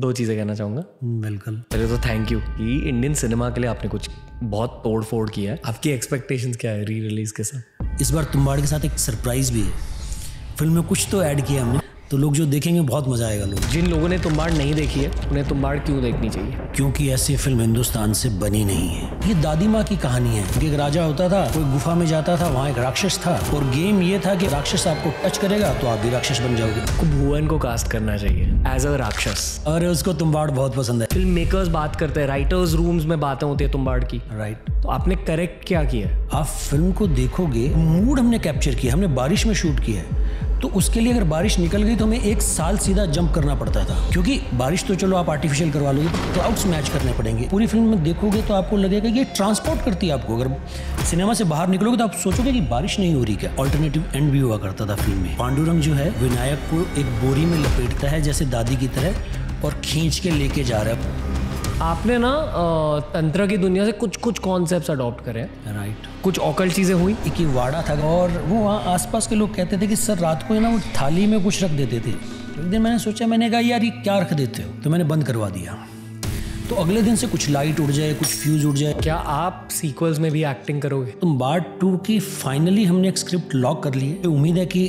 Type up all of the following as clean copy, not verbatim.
दो चीज़ें कहना चाहूँगा। बिल्कुल, पहले तो थैंक यू कि इंडियन सिनेमा के लिए आपने कुछ बहुत तोड़ फोड़ किया है। आपकी एक्सपेक्टेशंस क्या है री रिलीज़ के साथ? इस बार तुम्बाड़ के साथ एक सरप्राइज़ भी है, फिल्म में कुछ तो ऐड किया हमने, तो लोग जो देखेंगे बहुत मज़ा आएगा। लोग जिन लोगों ने तुम्बाड़ नहीं देखी है उन्हें तुम्बाड़ क्यों देखनी चाहिए? क्योंकि ऐसी फिल्म हिंदुस्तान से बनी नहीं है। ये दादी माँ की कहानी है कि एक राजा होता था, कोई गुफा में जाता था, वहाँ एक राक्षस था, और गेम ये था कि राक्षस आपको टच करेगा तो आप भी राक्षस बन जाओगे। आपको भुवन को कास्ट करना चाहिए एज अ राक्षस, और उसको तुम्बाड़ बहुत पसंद है। फिल्म मेकर्स बात करते हैं, राइटर्स रूम्स में बातें होती है तुम्बाड़ की, राइट? तो आपने करेक्ट क्या किया? आप फिल्म को देखोगे, मूड हमने कैप्चर किया, हमने बारिश में शूट किया है, तो उसके लिए अगर बारिश निकल गई तो हमें एक साल सीधा जंप करना पड़ता था, क्योंकि बारिश तो चलो आप आर्टिफिशियल करवा लोगे, क्लाउड्स मैच करने पड़ेंगे। पूरी फिल्म में देखोगे तो आपको लगेगा कि ये ट्रांसपोर्ट करती है आपको। अगर सिनेमा से बाहर निकलोगे तो आप सोचोगे कि बारिश नहीं हो रही क्या। ऑल्टरनेटिव एंड भी हुआ करता था फिल्म में। पांडुरंग जो है विनायक को एक बोरी में लपेटता है जैसे दादी की तरह, और खींच के लेके जा रहा है। आपने ना तंत्र की दुनिया से कुछ कुछ कॉन्सेप्ट्स अडॉप्ट करे, राइट? कुछ ऑकल्ट चीज़ें हुई। एक ही वाड़ा था और वो वहाँ आसपास के लोग कहते थे कि सर रात को ना वो थाली में कुछ रख देते थे। एक दिन मैंने सोचा, मैंने कहा यार ये क्या रख देते हो, तो मैंने बंद करवा दिया। तो अगले दिन से कुछ लाइट उड़ जाए, कुछ फ्यूज उड़ जाए। क्या आप सीक्वल्स में भी एक्टिंग करोगे? तुम पार्ट 2 की फाइनली हमने एक स्क्रिप्ट लॉक कर ली है। उम्मीद है कि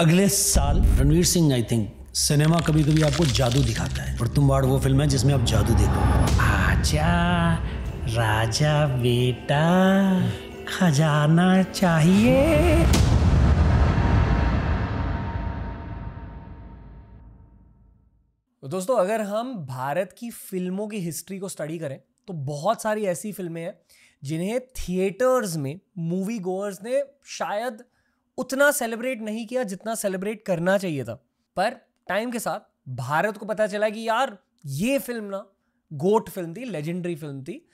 अगले साल। Ranveer Singh, I think cinema कभी कभी आपको जादू दिखाता है, और तुम्बाड़ वो फिल्म है जिसमें आप जादू देखो। आजा राजा बेटा, खजाना चाहिए। दोस्तों, अगर हम भारत की फिल्मों की हिस्ट्री को स्टडी करें तो बहुत सारी ऐसी फिल्में हैं जिन्हें थिएटर्स में मूवी गोअर्स ने शायद उतना सेलिब्रेट नहीं किया जितना सेलिब्रेट करना चाहिए था। पर टाइम के साथ भारत को पता चला कि यार ये फिल्म ना गोट फिल्म थी, लेजेंडरी फिल्म थी,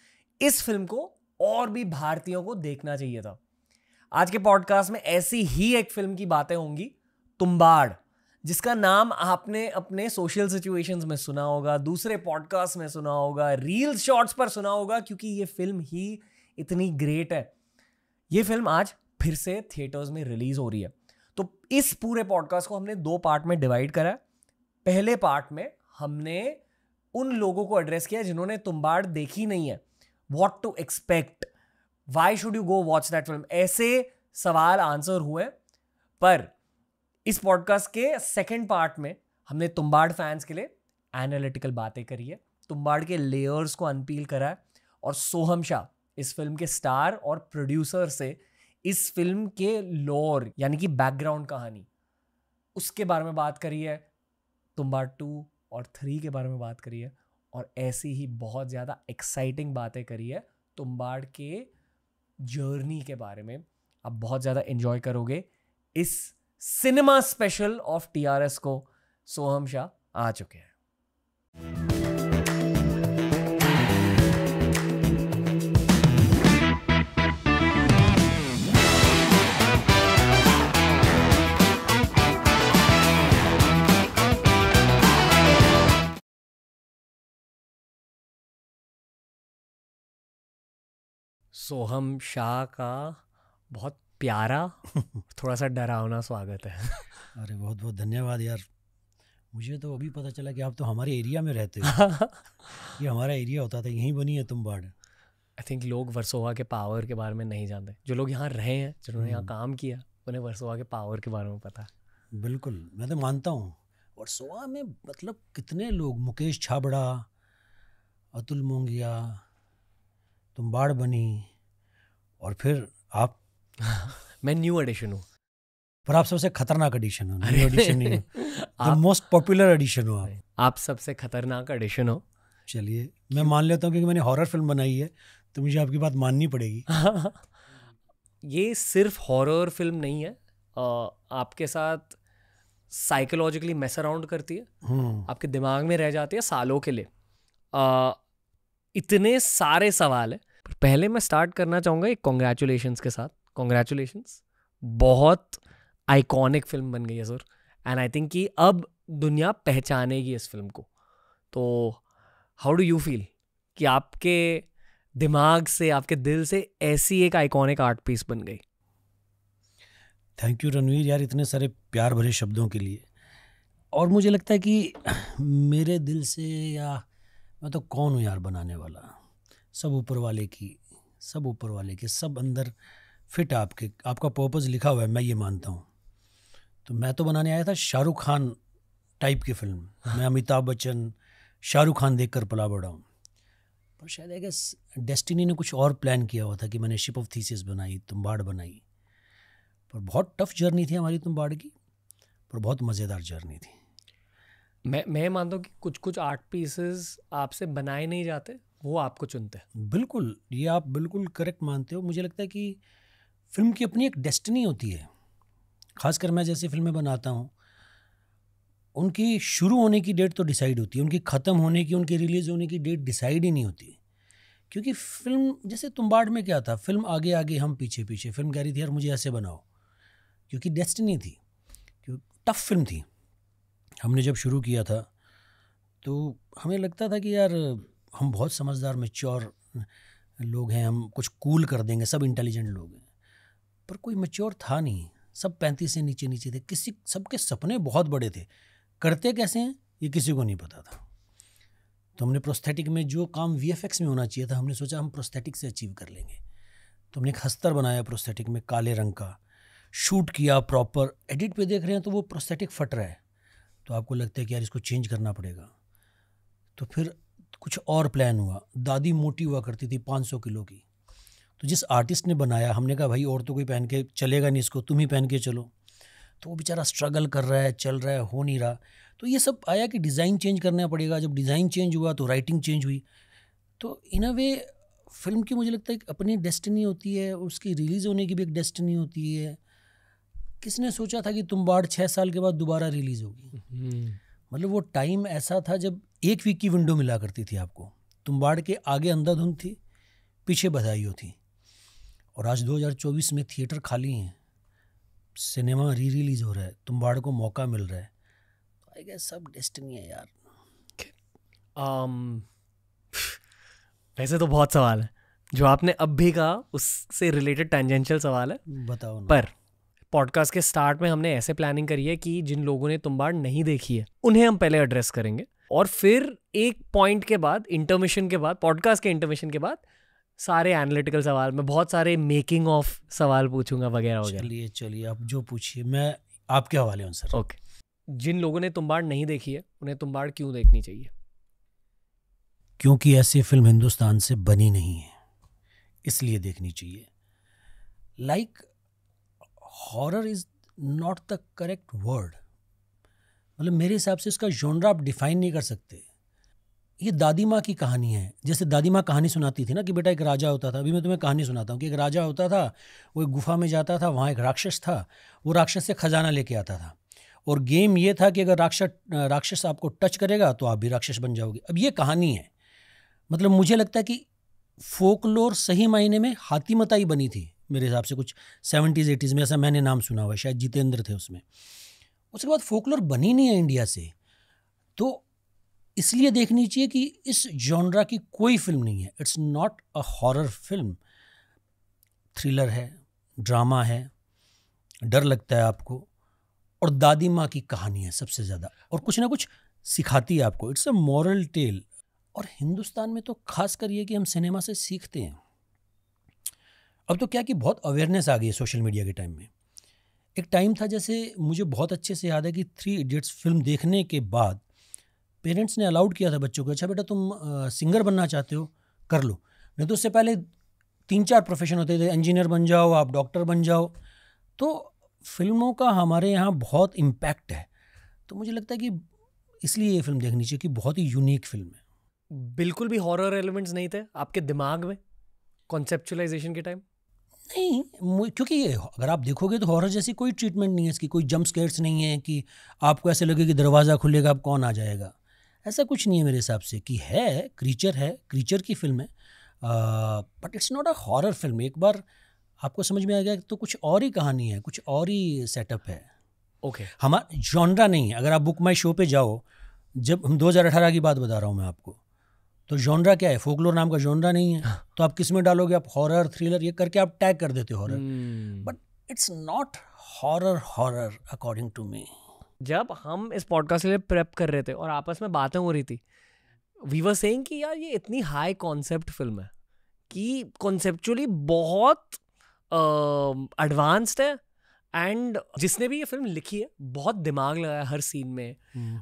इस फिल्म को और भी भारतीयों को देखना चाहिए था। आज के पॉडकास्ट में ऐसी ही एक फिल्म की बातें होंगी, तुम्बाड़, जिसका नाम आपने अपने सोशल सिचुएशंस में सुना होगा, दूसरे पॉडकास्ट में सुना होगा, रील शॉर्ट्स पर सुना होगा, क्योंकि ये फिल्म ही इतनी ग्रेट है। ये फिल्म आज फिर से थिएटर्स में रिलीज हो रही है। तो इस पूरे पॉडकास्ट को हमने दो पार्ट में डिवाइड करा। पहले पार्ट में हमने उन लोगों को एड्रेस किया जिन्होंने तुम्बाड़ देखी नहीं है। What to expect? Why should you go watch that film? ऐसे सवाल आंसर हुए। पर इस पॉडकास्ट के सेकेंड पार्ट में हमने तुम्बाड़ फैंस के लिए एनालिटिकल बातें करी है, तुम्बाड़ के लेयर्स को अनपील करा है, और सोहम शाह, इस फिल्म के स्टार और प्रोड्यूसर, से इस फिल्म के लॉर यानी कि बैकग्राउंड कहानी उसके बारे में बात करी है, तुम्बाड़ 2 और 3 के बारे में बात करी है, और ऐसी ही बहुत ज़्यादा एक्साइटिंग बातें करी है तुम्बाड़ के जर्नी के बारे में। आप बहुत ज़्यादा एंजॉय करोगे इस सिनेमा स्पेशल ऑफ TRS को। सोहम शाह आ चुके हैं। सोहम शाह का बहुत प्यारा, थोड़ा सा डरावना स्वागत है। अरे बहुत बहुत धन्यवाद यार, मुझे तो अभी पता चला कि आप तो हमारे एरिया में रहते हो। ये हमारा एरिया होता था, यहीं बनी है तुम्बाड़। आई थिंक लोग वर्सोवा के पावर के बारे में नहीं जानते। जो लोग यहाँ रहे हैं, जिन्होंने यहाँ काम किया, उन्हें वर्सोवा के पावर के बारे में पता है। बिल्कुल, मैं तो मानता हूँ वर्सोवा में मतलब कितने लोग, मुकेश छाबड़ा, अतुल मोंगिया, तुम्बाड़ बनी, और फिर आप। मैं न्यू एडिशन हूँ, पर आप सबसे खतरनाक एडिशन हो। न्यू एडिशन नहीं हो, आप मोस्ट पॉपुलर एडिशन हो। आप सबसे खतरनाक एडिशन हो। चलिए, मैं मान लेता हूँ क्योंकि मैंने हॉरर फिल्म बनाई है तो मुझे आपकी बात माननी पड़ेगी। ये सिर्फ हॉरर फिल्म नहीं है, आपके साथ साइकोलॉजिकली मैस अराउंड करती है, आपके दिमाग में रह जाती है सालों के लिए। इतने सारे सवाल है। पहले मैं स्टार्ट करना चाहूँगा एक कॉन्ग्रेचुलेशंस के साथ। कॉन्ग्रेचुलेशंस, बहुत आइकॉनिक फिल्म बन गई है सर, एंड आई थिंक कि अब दुनिया पहचानेगी इस फिल्म को। तो हाउ डू यू फील कि आपके दिमाग से, आपके दिल से ऐसी एक आइकॉनिक आर्ट पीस बन गई? थैंक यू रणवीर यार, इतने सारे प्यार भरे शब्दों के लिए। और मुझे लगता है कि मेरे दिल से, या मैं तो कौन हूँ यार बनाने वाला, सब ऊपर वाले की सब अंदर फिट आपके, आपका पर्पस लिखा हुआ है, मैं ये मानता हूँ। तो मैं तो बनाने आया था शाहरुख खान टाइप की फिल्म। मैं अमिताभ बच्चन, शाहरुख खान देखकर पला बढ़ा हूँ, पर शायद आई गेस डेस्टिनी ने कुछ और प्लान किया हुआ था कि मैंने शिप ऑफ थीसीस बनाई, तुम्बाड बनाई। पर बहुत टफ जर्नी थी हमारी तुम्बाड की, पर बहुत मज़ेदार जर्नी थी। मैं मानता हूँ कि कुछ कुछ आर्ट पीसेस आपसे बनाए नहीं जाते, वो आपको चुनते हैं। बिल्कुल, ये आप बिल्कुल करेक्ट मानते हो। मुझे लगता है कि फिल्म की अपनी एक डेस्टिनी होती है, खासकर मैं जैसी फिल्में बनाता हूँ उनकी शुरू होने की डेट तो डिसाइड होती है, उनकी ख़त्म होने की, उनकी रिलीज़ होने की डेट डिसाइड ही नहीं होती। क्योंकि फिल्म, जैसे तुम्बाड़ में क्या था, फिल्म आगे आगे हम पीछे पीछे, फिल्म कह रही थी यार मुझे ऐसे बनाओ, क्योंकि डेस्टिनी थी, क्योंकि टफ फिल्म थी। हमने जब शुरू किया था तो हमें लगता था कि यार हम बहुत समझदार मैच्योर लोग हैं, हम कुछ कूल कर देंगे, सब इंटेलिजेंट लोग हैं, पर कोई मैच्योर था नहीं, सब 35 से नीचे नीचे थे, किसी, सबके सपने बहुत बड़े थे, करते कैसे हैं ये किसी को नहीं पता था। तो हमने प्रोस्थेटिक में जो काम VFX में होना चाहिए था, हमने सोचा हम प्रोस्थेटिक से अचीव कर लेंगे। तो हमने एक हस्तर बनाया प्रोस्थेटिक में, काले रंग का, शूट किया प्रॉपर, एडिट पे देख रहे हैं तो वो प्रोस्थेटिक फट रहा है, तो आपको लगता है कि यार इसको चेंज करना पड़ेगा। तो फिर कुछ और प्लान हुआ। दादी मोटी हुआ करती थी 500 किलो की, तो जिस आर्टिस्ट ने बनाया हमने कहा भाई और तो कोई पहन के चलेगा नहीं इसको, तुम ही पहन के चलो। तो वो बेचारा स्ट्रगल कर रहा है, चल रहा है, हो नहीं रहा। तो ये सब आया कि डिज़ाइन चेंज करना पड़ेगा। जब डिज़ाइन चेंज हुआ तो राइटिंग चेंज हुई। तो इन अ वे फिल्म की मुझे लगता है कि अपनी डेस्टिनी होती है, उसकी रिलीज़ होने की भी एक डेस्टिनी होती है। किसने सोचा था कि तुम्बाड़ 6 साल के बाद दोबारा रिलीज़ होगी। मतलब वो टाइम ऐसा था जब 1 वीक की विंडो मिला करती थी आपको। तुम्बाड़ के आगे अंधाधुंध थी, पीछे बधाइयों थी। और आज 2024 में थिएटर खाली हैं, सिनेमा री रिलीज़ हो रहा है, तुम्बाड़ को मौका मिल रहा है। आई गेस सब डेस्टिनी है यार। वैसे तो बहुत सवाल है जो आपने अब भी कहा, उससे रिलेटेड टेंजेंशियल सवाल है, बताओ ना। पर पॉडकास्ट के स्टार्ट में हमने ऐसे प्लानिंग करी है कि जिन लोगों ने तुम्बाड़ नहीं देखी है उन्हें हम पहले एड्रेस करेंगे, और फिर एक पॉइंट के बाद, इंटरमिशन के बाद, पॉडकास्ट के इंटरमिशन के बाद सारे एनालिटिकल सवाल, मैं बहुत सारे मेकिंग ऑफ सवाल पूछूंगा वगैरह वगैरह। चलिए आप जो पूछिए, मैं आपके हवाले हूँ सर। ओके, जिन लोगों ने तुम्बाड़ नहीं देखी है उन्हें तुम्बाड़ क्यों देखनी चाहिए? क्योंकि ऐसी फिल्म हिंदुस्तान से बनी नहीं है, इसलिए देखनी चाहिए। Like horror is not the correct word. मतलब मेरे हिसाब से इसका जॉनर आप डिफाइन नहीं कर सकते। ये दादी माँ की कहानी है। जैसे दादी माँ कहानी सुनाती थी ना कि बेटा एक राजा होता था, अभी मैं तुम्हें कहानी सुनाता हूँ कि एक राजा होता था, वो एक गुफा में जाता था, वहाँ एक राक्षस था, वो राक्षस से खजाना लेके आता था, और गेम ये था कि अगर राक्षस आपको टच करेगा तो आप भी राक्षस बन जाओगे। अब ये कहानी है। मतलब मुझे लगता है कि फोकलोर सही मायने में हाथी मताई बनी थी मेरे हिसाब से, कुछ 70s 80s में, ऐसा मैंने नाम सुना हुआ है, शायद जितेंद्र थे उसमें। उसके बाद फोकलोर बनी नहीं है इंडिया से। तो इसलिए देखनी चाहिए कि इस जॉनरा की कोई फिल्म नहीं है। It's not a horror film. Thriller है, ड्रामा है, डर लगता है आपको, और दादी माँ की कहानी है सबसे ज़्यादा, और कुछ ना कुछ सिखाती है आपको। It's a moral tale. और हिंदुस्तान में तो खास कर ये कि हम सिनेमा से सीखते हैं। अब तो क्या कि बहुत अवेयरनेस आ गई है सोशल मीडिया के टाइम में। एक टाइम था, जैसे मुझे बहुत अच्छे से याद है कि 3 इडियट्स फिल्म देखने के बाद पेरेंट्स ने अलाउड किया था बच्चों को, अच्छा बेटा तुम सिंगर बनना चाहते हो कर लो, नहीं तो उससे पहले 3-4 प्रोफेशन होते थे, इंजीनियर बन जाओ, आप डॉक्टर बन जाओ। तो फिल्मों का हमारे यहाँ बहुत इम्पैक्ट है। तो मुझे लगता है कि इसलिए ये फिल्म देखनी चाहिए कि बहुत ही यूनिक फिल्म है। बिल्कुल भी हॉरर एलिमेंट्स नहीं थे आपके दिमाग में कॉन्सेप्चुअलाइजेशन के टाइम? नहीं, क्योंकि ये अगर आप देखोगे तो हॉरर जैसी कोई ट्रीटमेंट नहीं है इसकी, कोई जंप स्केयर्स नहीं है कि आपको ऐसे लगे कि दरवाज़ा खुलेगा अब कौन आ जाएगा, ऐसा कुछ नहीं है मेरे हिसाब से। कि है, क्रीचर है, क्रीचर की फिल्म है, but it's not a horror film. एक बार आपको समझ में आ गया तो कुछ और ही कहानी है, कुछ और ही सेटअप है। ओके, हमारा जॉनरा नहीं है। अगर आप बुक माई शो पे जाओ, जब हम 2018 की बात बता रहा हूँ मैं आपको, तो जॉनरा क्या है, फोकलोर नाम का जॉनरा नहीं है। तो आप किस में डालोगे, आप हॉरर थ्रिलर ये करके आप टैग कर देते हो horror, but it's not horror horror according to me. जब हम इस पॉडकास्ट के लिए प्रेप कर रहे थे और आपस में बातें हो रही थी, वी वर सेइंग कि यार ये इतनी हाई कॉन्सेप्ट फिल्म है कि कॉन्सेप्चुअली बहुत एडवांस्ड है, एंड जिसने भी ये फिल्म लिखी है बहुत दिमाग लगाया हर सीन में।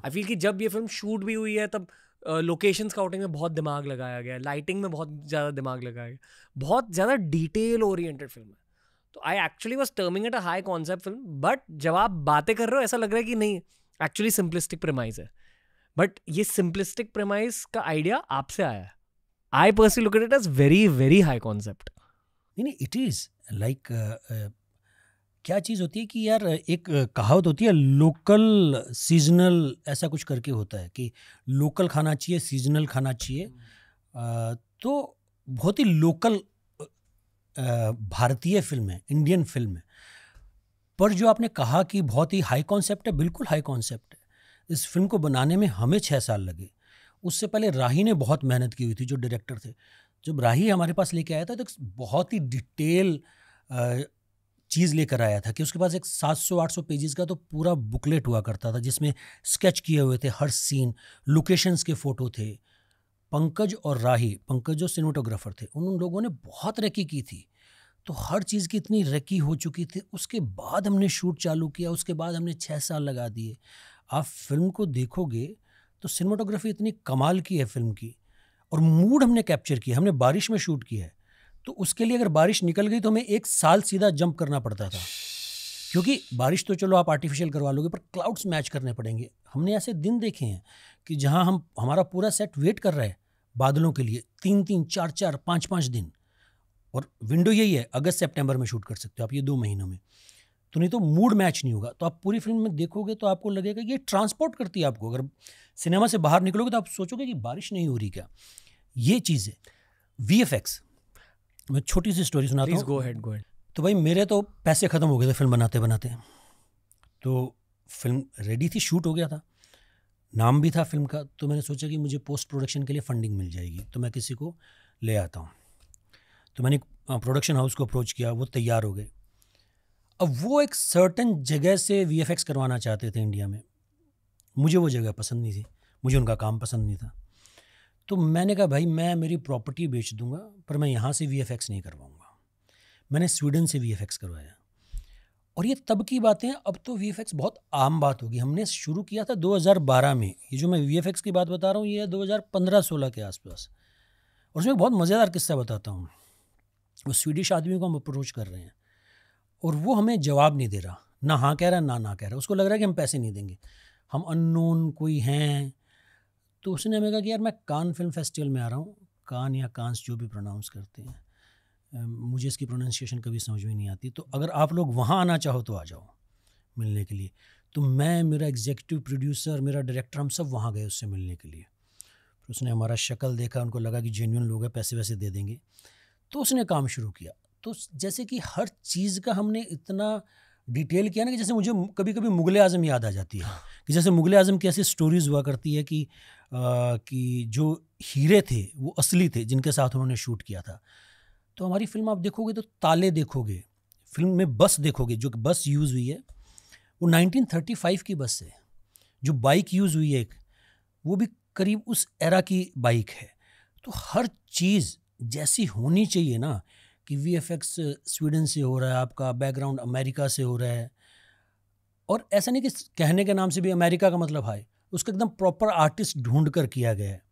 आई फील कि जब ये फिल्म शूट भी हुई है तब लोकेशन स्काउटिंग में बहुत दिमाग लगाया गया, लाइटिंग में बहुत ज़्यादा दिमाग लगाया गया, बहुत ज़्यादा डिटेल ओरिएंटेड फिल्म है। तो I actually was terming it a high concept film, but जब आप बातें कर रहे हो ऐसा लग रहा है कि नहीं, एक्चुअली सिंपलिस्टिक प्रेमाइज है, बट ये सिंपलिस्टिक प्रेमाइज का आइडिया आपसे आया है। I personally look at it as very very high concept. नहीं, इट इज़ लाइक क्या चीज़ होती है कि यार एक कहावत होती है लोकल सीजनल ऐसा कुछ करके होता है कि लोकल खाना चाहिए, सीजनल खाना चाहिए। तो बहुत ही लोकल भारतीय फिल्म है, इंडियन फिल्म है, पर जो आपने कहा कि बहुत ही हाई कॉन्सेप्ट है, बिल्कुल हाई कॉन्सेप्ट है। इस फिल्म को बनाने में हमें 6 साल लगे। उससे पहले राही ने बहुत मेहनत की हुई थी, जो डायरेक्टर थे। जब राही हमारे पास लेके आया था तो बहुत ही डिटेल चीज़ लेकर आया था कि उसके पास एक 700-800 पेजेस का तो पूरा बुकलेट हुआ करता था, जिसमें स्केच किए हुए थे हर सीन, लोकेशंस के फ़ोटो थे। पंकज और राही, पंकज जो सिनेमाटोग्राफर थे, उन लोगों ने बहुत रेकी की थी, तो हर चीज़ की इतनी रेकी हो चुकी थी। उसके बाद हमने शूट चालू किया, उसके बाद हमने 6 साल लगा दिए। आप फिल्म को देखोगे तो सिनेमाटोग्राफी इतनी कमाल की है फिल्म की, और मूड हमने कैप्चर किया। हमने बारिश में शूट किया है, तो उसके लिए अगर बारिश निकल गई तो हमें 1 साल सीधा जंप करना पड़ता था, क्योंकि बारिश तो चलो आप आर्टिफिशियल करवा लोगे, पर क्लाउड्स मैच करने पड़ेंगे। हमने ऐसे दिन देखे हैं कि जहां हमारा पूरा सेट वेट कर रहा है बादलों के लिए, 3-3, 4-4, 5-5 दिन। और विंडो यही है, अगस्त सेप्टेम्बर में शूट कर सकते हो आप, ये 2 महीनों में। तो नहीं तो मूड मैच नहीं होगा। तो आप पूरी फिल्म में देखोगे तो आपको लगेगा ये ट्रांसपोर्ट करती है आपको। अगर सिनेमा से बाहर निकलोगे तो आप सोचोगे कि बारिश नहीं हो रही क्या। ये चीज़ है VFX। मैं छोटी सी स्टोरी सुनाता हूँ। Go ahead. तो भाई मेरे तो पैसे ख़त्म हो गए थे फिल्म बनाते बनाते। तो फिल्म रेडी थी, शूट हो गया था, नाम भी था फिल्म का। तो मैंने सोचा कि मुझे पोस्ट प्रोडक्शन के लिए फंडिंग मिल जाएगी, तो मैं किसी को ले आता हूँ। तो मैंने प्रोडक्शन हाउस को अप्रोच किया, वो तैयार हो गए। अब वो एक सर्टन जगह से VFX करवाना चाहते थे इंडिया में। मुझे वो जगह पसंद नहीं थी, मुझे उनका काम पसंद नहीं था। तो मैंने कहा भाई मैं मेरी प्रॉपर्टी बेच दूंगा, पर मैं यहाँ से VFX नहीं करवाऊँगा। मैंने स्वीडन से VFX करवाया, और ये तब की बातें, अब तो VFX बहुत आम बात होगी। हमने शुरू किया था 2012 में। ये जो मैं VFX की बात बता रहा हूँ ये 2015-16 के आसपास। और उसमें बहुत मज़ेदार किस्सा बताता हूँ। वो स्वीडिश आदमी को हम अप्रोच कर रहे हैं, और वो हमें जवाब नहीं दे रहा, ना हाँ कह रहा ना कह रहा। उसको लग रहा है कि हम पैसे नहीं देंगे, हम अननोन कोई हैं। तो उसने हमें कहा कि यार मैं कान फिल्म फेस्टिवल में आ रहा हूँ, कान या कांस जो भी प्रोनाउंस करते हैं, मुझे इसकी प्रोनाउंसिएशन कभी समझ में नहीं आती। तो अगर आप लोग वहाँ आना चाहो तो आ जाओ मिलने के लिए। तो मैं, मेरा एग्जीक्यूटिव प्रोड्यूसर, मेरा डायरेक्टर, हम सब वहाँ गए उससे मिलने के लिए। फिर उसने हमारा शक्ल देखा, उनको लगा कि जेन्युइन लोग हैं, पैसे वैसे दे देंगे। तो उसने काम शुरू किया। तो जैसे कि हर चीज़ का हमने इतना डिटेल किया ना कि जैसे मुझे कभी कभी मुग़ल आज़म याद आ जाती है कि जैसे मुग़ल आज़म की ऐसी स्टोरीज़ हुआ करती है कि जो हीरे थे वो असली थे जिनके साथ उन्होंने शूट किया था। तो हमारी फिल्म आप देखोगे तो ताले देखोगे, फिल्म में बस देखोगे, जो बस यूज़ हुई है वो 1935 की बस है। जो बाइक यूज़ हुई है एक, वो भी करीब उस एरा की बाइक है। तो हर चीज़ जैसी होनी चाहिए ना, कि VFX स्वीडन से हो रहा है, आपका बैकग्राउंड अमेरिका से हो रहा है। और ऐसा नहीं कि कहने के नाम से भी अमेरिका का मतलब हाय, उसका एकदम प्रॉपर आर्टिस्ट ढूंढ कर किया गया है।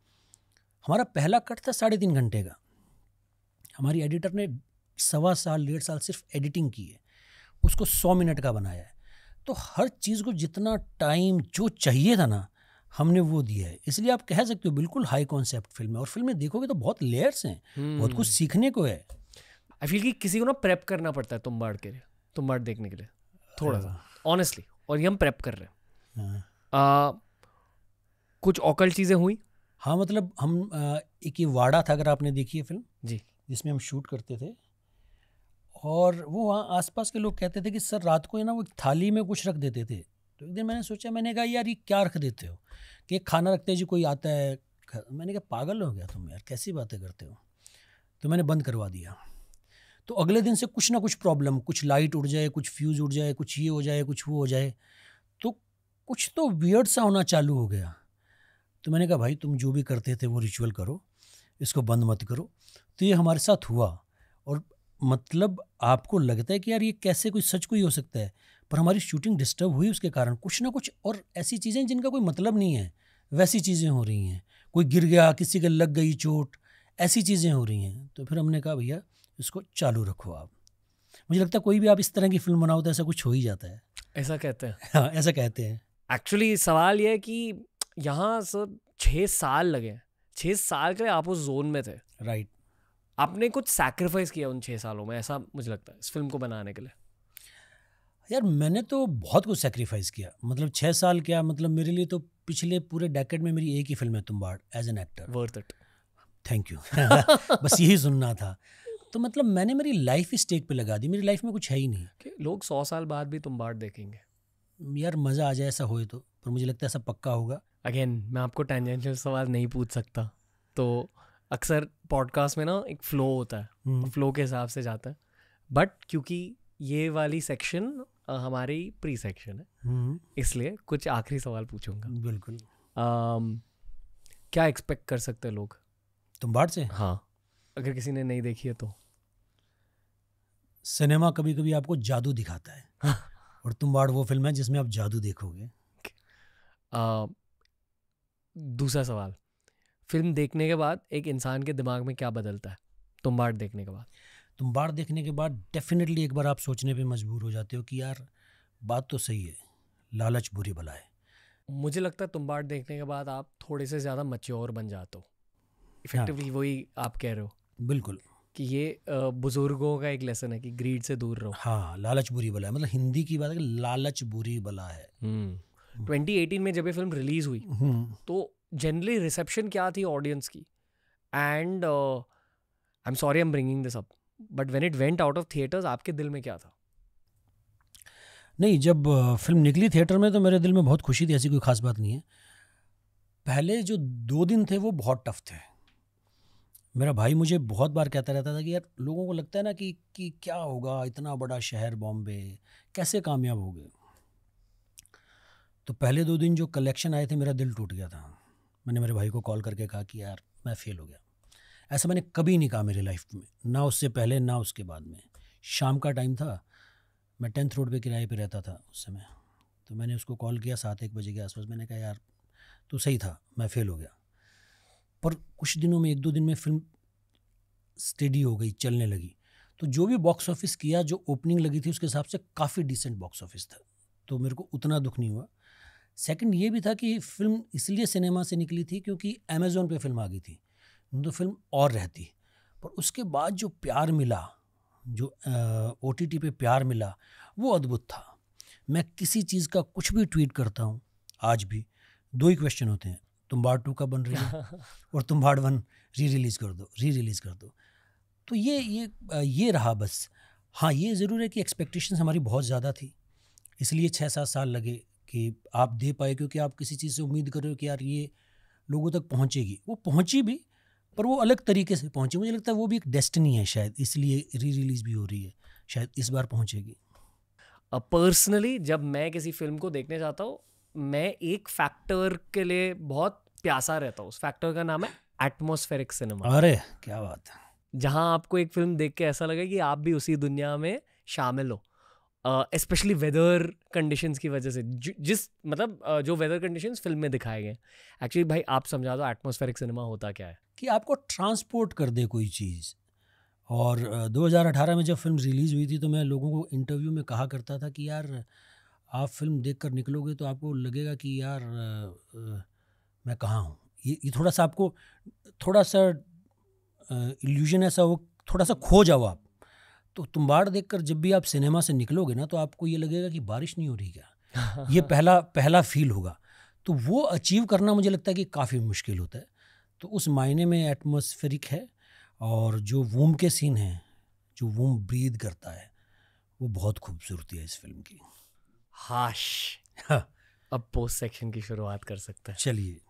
हमारा पहला कट था 3.5 घंटे का। हमारी एडिटर ने 1.25 साल 1.5 साल सिर्फ एडिटिंग की है, उसको 100 मिनट का बनाया है। तो हर चीज़ को जितना टाइम जो चाहिए था ना, हमने वो दिया है। इसलिए आप कह सकते हो बिल्कुल हाई कॉन्सेप्ट फिल्म है। और फिल्में देखोगे तो बहुत लेयर्स हैं, बहुत कुछ सीखने को है। आई फील कि किसी को ना प्रेप करना पड़ता है तुम्बाड के लिए, तुम्बाड देखने के लिए थोड़ा सा ऑनेस्टली। और ये हम प्रेप कर रहे हैं। कुछ ऑकल चीज़ें हुई। हाँ, मतलब हम एक ये वाड़ा था, अगर आपने देखी है फिल्म जी, जिसमें हम शूट करते थे। और वो वहाँ आसपास के लोग कहते थे कि सर रात को है ना वो थाली में कुछ रख देते थे। तो एक दिन मैंने सोचा, मैंने कहा यार ये क्या रख देते हो, कि खाना रखते हैं जी, कोई आता है। मैंने कहा पागल हो गया तुम यार, कैसी बातें करते हो। तो मैंने बंद करवा दिया। तो अगले दिन से कुछ ना कुछ प्रॉब्लम, कुछ लाइट उड़ जाए, कुछ फ्यूज़ उड़ जाए, कुछ ये हो जाए, कुछ वो हो जाए। तो कुछ तो वियर्ड सा होना चालू हो गया। तो मैंने कहा भाई तुम जो भी करते थे वो रिचुअल करो, इसको बंद मत करो। तो ये हमारे साथ हुआ। और मतलब आपको लगता है कि यार ये कैसे कोई सच कोई हो सकता है, पर हमारी शूटिंग डिस्टर्ब हुई उसके कारण। कुछ ना कुछ और ऐसी चीज़ें जिनका कोई मतलब नहीं है वैसी चीज़ें हो रही हैं, कोई गिर गया, किसी के लग गई चोट, ऐसी चीज़ें हो रही हैं। तो फिर हमने कहा भैया इसको चालू रखो आप। मुझे लगता है कोई भी आप इस तरह की फिल्म बनाओ तो ऐसा कुछ हो ही जाता है। ऐसा कहते हैं? हाँ ऐसा कहते हैं। एक्चुअली सवाल यह है कि यहाँ सर 6 साल लगे, 6 साल के लिए आप उस जोन में थे। राइट। आपने कुछ सैक्रिफाइस किया उन 6 सालों में, ऐसा मुझे लगता है इस फिल्म को बनाने के लिए। यार मैंने तो बहुत कुछ सैक्रिफाइस किया। मतलब 6 साल क्या, मतलब मेरे लिए तो पिछले पूरे डेकेड में मेरी एक ही फिल्म है Tumbbad as an actor. Worth it. Thank you. बस यही सुनना था। तो मतलब मैंने मेरी लाइफ ही स्टेक पे लगा दी। मेरी लाइफ में कुछ है ही नहीं कि लोग 100 साल बाद भी तुम्बाड देखेंगे। यार मज़ा आ जाए ऐसा होए तो, पर मुझे लगता है ऐसा पक्का होगा। अगेन मैं आपको टैंजेंशियल सवाल नहीं पूछ सकता, तो अक्सर पॉडकास्ट में ना एक फ़्लो होता है, फ़्लो के हिसाब से जाता है। बट क्योंकि ये वाली सेक्शन हमारी प्री सेक्शन है, इसलिए कुछ आखिरी सवाल पूछूंगा। बिल्कुल। क्या एक्सपेक्ट कर सकते हैं लोग तुम्बाड़ से? हाँ, अगर किसी ने नहीं देखी है तो। सिनेमा कभी कभी आपको जादू दिखाता है। हाँ। और तुम्बाड़ वो फिल्म है जिसमें आप जादू देखोगे। दूसरा सवाल, फिल्म देखने के बाद एक इंसान के दिमाग में क्या बदलता है तुम्बाड़ देखने के बाद? तुम्बाड़ देखने के बाद डेफिनेटली एक बार आप सोचने पे मजबूर हो जाते हो कि यार बात तो सही है, लालच बुरी बला है। मुझे लगता है तुम्बाड़ देखने के बाद आप थोड़े से ज़्यादा मैच्योर बन जाते हो। इफेक्टिवली हाँ। वही आप कह रहे हो। बिल्कुल, कि ये बुजुर्गों का एक लेसन है कि ग्रीड से दूर रहो। हाँ, लालच बुरी बला है। मतलब हिंदी की बात है कि लालच बुरी बला है। 2018 में जब ये फिल्म रिलीज़ हुई तो जनरली रिसेप्शन क्या थी ऑडियंस की? And I am sorry I am bringing this up, but when it went out of theatres आपके दिल में क्या था? नहीं, जब फिल्म निकली थिएटर में तो मेरे दिल में बहुत खुशी थी, ऐसी कोई खास बात नहीं है। पहले जो 2 दिन थे वो बहुत टफ थे। मेरा भाई मुझे बहुत बार कहता रहता था कि यार लोगों को लगता है ना कि क्या होगा, इतना बड़ा शहर बॉम्बे कैसे कामयाब हो गए। तो पहले 2 दिन जो कलेक्शन आए थे मेरा दिल टूट गया था। मैंने मेरे भाई को कॉल करके कहा कि यार मैं फेल हो गया। ऐसा मैंने कभी नहीं कहा मेरी लाइफ में, ना उससे पहले ना उसके बाद में। शाम का टाइम था, मैं 10th रोड पे किराए पे रहता था उस समय। तो मैंने उसको कॉल किया 7-1 बजे के आसपास। मैंने कहा यार तू सही था, मैं फ़ेल हो गया। पर कुछ दिनों में, 1-2 दिन में फिल्म स्टेडी हो गई, चलने लगी। तो जो भी बॉक्स ऑफिस किया, जो ओपनिंग लगी थी उसके हिसाब से काफ़ी डिसेंट बॉक्स ऑफिस था, तो मेरे को उतना दुख नहीं हुआ। सेकंड ये भी था कि फ़िल्म इसलिए सिनेमा से निकली थी क्योंकि अमेज़ोन पे फिल्म आ गई थी, तो फिल्म और रहती। पर उसके बाद जो प्यार मिला, जो OTT पे प्यार मिला, वो अद्भुत था। मैं किसी चीज़ का कुछ भी ट्वीट करता हूँ आज भी, 2 ही क्वेश्चन होते हैं, तुम्बाड़ 2 का बन रही है और तुम्बाड़ 1 री रिलीज़ कर दो। तो ये रहा बस। हाँ, ये ज़रूर है कि एक्सपेक्टेशन हमारी बहुत ज़्यादा थी, इसलिए 6-7 साल लगे कि आप दे पाए, क्योंकि आप किसी चीज़ से उम्मीद कर रहे हो कि यार ये लोगों तक पहुंचेगी। वो पहुंची भी, पर वो अलग तरीके से पहुंची। मुझे लगता है वो भी एक डेस्टिनी है शायद, इसलिए री रिलीज़ भी हो रही है, शायद इस बार पहुंचेगी। पर्सनली जब मैं किसी फिल्म को देखने जाता हूँ, मैं एक फैक्टर के लिए बहुत प्यासा रहता हूँ। उस फैक्टर का नाम है एटमोस्फेरिक सिनेमा। अरे क्या बात है, जहाँ आपको एक फिल्म देख के ऐसा लगे कि आप भी उसी दुनिया में शामिल हो, स्पेशली वेदर कंडीशंस की वजह से। जो वेदर कंडीशंस फिल्म में दिखाए गए। एक्चुअली भाई आप समझा दो एटमॉस्फेरिक सिनेमा होता क्या है? कि आपको ट्रांसपोर्ट कर दे कोई चीज़। और 2018 में जब फिल्म रिलीज़ हुई थी तो मैं लोगों को इंटरव्यू में कहा करता था कि यार आप फिल्म देखकर निकलोगे तो आपको लगेगा कि यार मैं कहाँ हूँ। ये थोड़ा सा आपको थोड़ा सा इल्यूजन ऐसा हो, थोड़ा सा खो जाओ आप। तो तुम्बाड़ देखकर जब भी आप सिनेमा से निकलोगे ना तो आपको ये लगेगा कि बारिश नहीं हो रही क्या, ये पहला फील होगा। तो वो अचीव करना मुझे लगता है कि काफ़ी मुश्किल होता है। तो उस मायने में एटमॉस्फेरिक है। और जो वूम के सीन हैं, जो वूम ब्रीद करता है, वो बहुत खूबसूरती है इस फिल्म की। हाश। अब पोस्ट सेक्शन की शुरुआत कर सकते हैं। चलिए।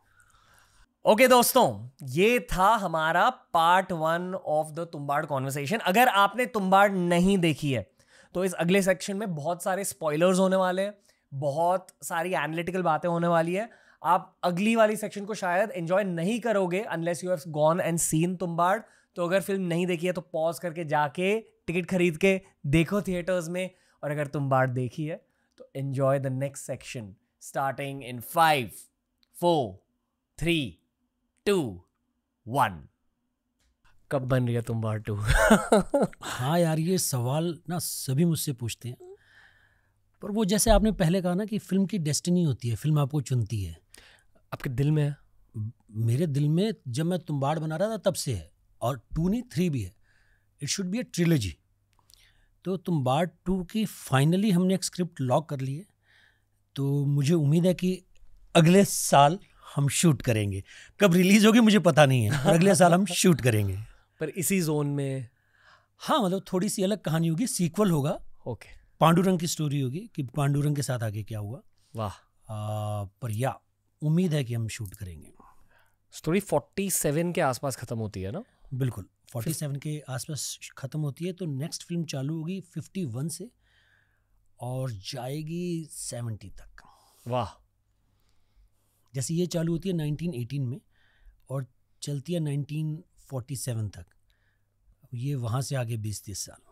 ओके दोस्तों, ये था हमारा part 1 of the Tumbbad conversation. अगर आपने तुम्बाड़ नहीं देखी है तो इस अगले सेक्शन में बहुत सारे स्पॉयलर्स होने वाले हैं, बहुत सारी एनालिटिकल बातें होने वाली है। आप अगली वाली सेक्शन को शायद एंजॉय नहीं करोगे unless you have gone and seen Tumbbad. तो अगर फिल्म नहीं देखी है तो पॉज करके जाके टिकट खरीद के देखो थिएटर्स में, और अगर तुम्बाड देखी है तो enjoy the next section starting in 5, 4, 3, 2, 1। कब बन रही है तुम्बाड 2? हाँ यार, ये सवाल ना सभी मुझसे पूछते हैं, पर वो जैसे आपने पहले कहा ना कि फिल्म की डेस्टिनी होती है, फिल्म आपको चुनती है। आपके दिल में है? मेरे दिल में जब मैं तुम्बाड़ बना रहा था तब से है, और 2 नहीं 3 भी है। It should be a trilogy. तो तुम्बाड़ 2 की फाइनली हमने एक स्क्रिप्ट लॉक कर ली है, तो मुझे उम्मीद है कि अगले साल हम शूट करेंगे। कब रिलीज़ होगी मुझे पता नहीं है, पर अगले साल हम शूट करेंगे। पर इसी जोन में? हाँ, मतलब थोड़ी सी अलग कहानी होगी, सीक्वल होगा। ओके, पांडुरंग की स्टोरी होगी कि पांडुरंग के साथ आगे क्या हुआ। वाह। पर या उम्मीद है कि हम शूट करेंगे। स्टोरी 47 के आसपास ख़त्म होती है ना? बिल्कुल, 47 के आसपास ख़त्म होती है। तो नेक्स्ट फिल्म चालू होगी 51 से और जाएगी 70 तक। वाह। जैसे ये चालू होती है 1918 में और चलती है 1947 तक। ये वहाँ से आगे 20-30 साल।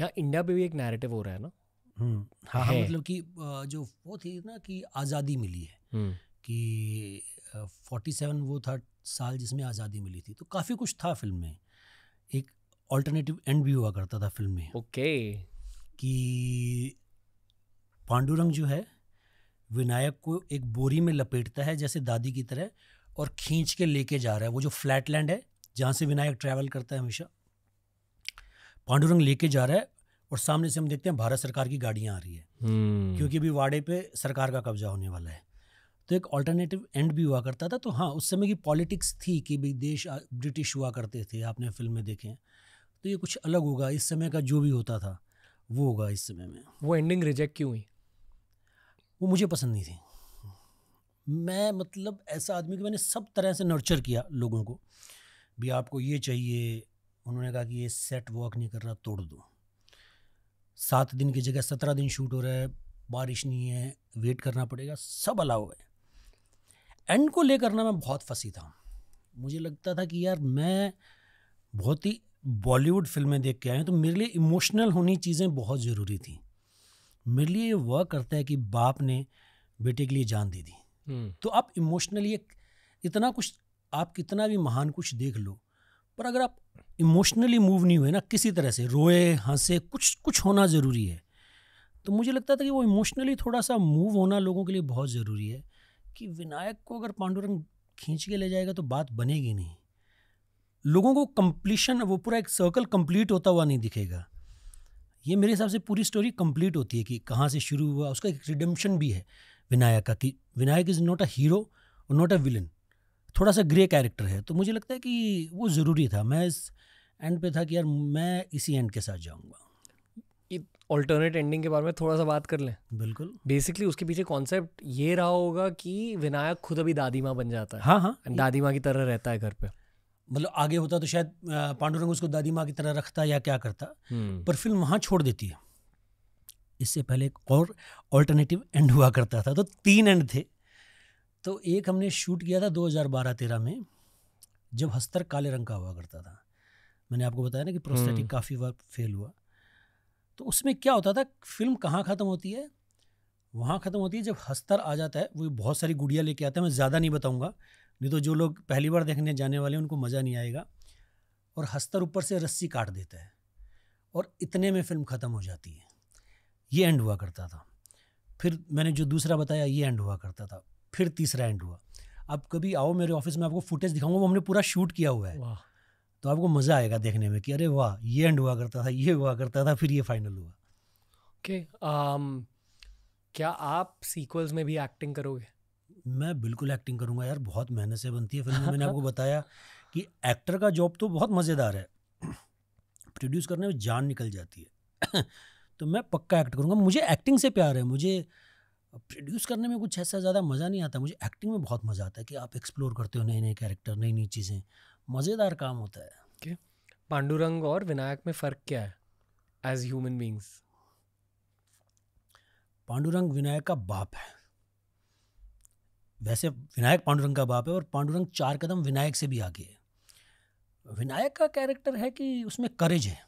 यहाँ इंडिया पे भी एक नैरेटिव हो रहा है ना? हाँ हाँ, मतलब कि जो वो थी ना कि आज़ादी मिली है, कि 47 वो था साल जिसमें आज़ादी मिली थी। तो काफ़ी कुछ था फिल्म में, एक ऑल्टरनेटिव एंड भी हुआ करता था फिल्म में। ओके। कि पांडुरंग जो है विनायक को एक बोरी में लपेटता है जैसे दादी की तरह, और खींच के लेके जा रहा है। वो जो फ्लैट लैंड है जहाँ से विनायक ट्रैवल करता है हमेशा, पांडुरंग लेके जा रहा है, और सामने से हम देखते हैं भारत सरकार की गाड़ियाँ आ रही है, क्योंकि अभी वाड़े पे सरकार का कब्जा होने वाला है। तो एक ऑल्टरनेटिव एंड भी हुआ करता था। तो हाँ, उस समय की पॉलिटिक्स थी कि भाई देश ब्रिटिश हुआ करते थे, आपने फिल्म में देखे हैं। तो ये कुछ अलग होगा, इस समय का जो भी होता था वो होगा इस समय में। वो एंडिंग रिजेक्ट क्यों हुई? वो मुझे पसंद नहीं थी। मैं मतलब ऐसा आदमी कि मैंने सब तरह से नर्चर किया लोगों को, भी आपको ये चाहिए। उन्होंने कहा कि ये सेट वर्क नहीं कर रहा, तोड़ दो। 7 दिन की जगह 17 दिन शूट हो रहा है, बारिश नहीं है, वेट करना पड़ेगा, सब अलाउ है। एंड को लेकर ना मैं बहुत फंसी था। मुझे लगता था कि यार मैं बहुत ही बॉलीवुड फिल्में देख के आया हूँ, तो मेरे लिए इमोशनल होनी चीज़ें बहुत ज़रूरी थी। मेरे लिए ये वर्क करता है कि बाप ने बेटे के लिए जान दे दी, तो आप इमोशनली इतना कुछ, आप कितना भी महान कुछ देख लो, पर अगर आप इमोशनली मूव नहीं हुए ना किसी तरह से, रोए हंसे, कुछ कुछ होना ज़रूरी है। तो मुझे लगता था कि वो इमोशनली थोड़ा सा मूव होना लोगों के लिए बहुत ज़रूरी है, कि विनायक को अगर पांडुरंग खींच के ले जाएगा तो बात बनेगी नहीं, लोगों को कंप्लीशन, वो पूरा एक सर्कल कंप्लीट होता हुआ नहीं दिखेगा। ये मेरे हिसाब से पूरी स्टोरी कंप्लीट होती है कि कहाँ से शुरू हुआ, उसका एक रिडेम्पशन भी है विनायक का, कि Vinayak is not a hero और नॉट अ विलन, थोड़ा सा ग्रे कैरेक्टर है। तो मुझे लगता है कि वो ज़रूरी था। मैं इस एंड पे था कि यार मैं इसी एंड के साथ जाऊँगा। ऑल्टरनेट एंडिंग के बारे में थोड़ा सा बात कर लें। बिल्कुल। बेसिकली उसके पीछे कॉन्सेप्ट ये रहा होगा कि विनायक खुद अभी दादी माँ बन जाता है। हाँ हाँ, दादी माँ की तरह रहता है घर पे। मतलब आगे होता तो शायद पांडुरंग उसको दादी माँ की तरह रखता या क्या करता, पर फिल्म वहाँ छोड़ देती है। इससे पहले एक और ऑल्टरनेटिव एंड हुआ करता था, तो 3 एंड थे। तो एक हमने शूट किया था 2012-13 में, जब हस्तर काले रंग का हुआ करता था। मैंने आपको बताया ना कि प्रोस्थेटिक काफ़ी बार फेल हुआ। तो उसमें क्या होता था, फिल्म कहाँ ख़त्म होती है? वहाँ ख़त्म होती है जब हस्तर आ जाता है, वो बहुत सारी गुड़िया लेके आता है। मैं ज़्यादा नहीं बताऊँगा, नहीं तो जो लोग पहली बार देखने जाने वाले हैं उनको मज़ा नहीं आएगा। और हस्तर ऊपर से रस्सी काट देता है, और इतने में फिल्म ख़त्म हो जाती है। ये एंड हुआ करता था। फिर मैंने जो दूसरा बताया, ये एंड हुआ करता था। फिर तीसरा एंड हुआ। आप कभी आओ मेरे ऑफिस में, आपको फुटेज दिखाऊंगा, वो हमने पूरा शूट किया हुआ है। तो आपको मज़ा आएगा देखने में कि अरे वाह, ये एंड हुआ करता था, ये हुआ करता था, फिर ये फाइनल हुआ। ओके, क्या आप सीक्वल्स में भी एक्टिंग करोगे? मैं बिल्कुल एक्टिंग करूँगा यार, बहुत मेहनत से बनती है फिल्म। मैंने आपको बताया कि एक्टर का जॉब तो बहुत मज़ेदार है, प्रोड्यूस करने में जान निकल जाती है। तो मैं पक्का एक्ट करूँगा। मुझे एक्टिंग से प्यार है। मुझे प्रोड्यूस करने में कुछ ऐसा ज़्यादा मज़ा नहीं आता, मुझे एक्टिंग में बहुत मज़ा आता है कि आप एक्सप्लोर करते हो नए नए कैरेक्टर, नई नई चीज़ें, मज़ेदार काम होता है। okay. पांडुरंग और विनायक में फ़र्क क्या है as human beings? Pandurang Vinayak का बाप है। वैसे विनायक पांडुरंग का बाप है और पांडुरंग 4 कदम विनायक से भी आगे है। विनायक का कैरेक्टर है कि उसमें करेज है,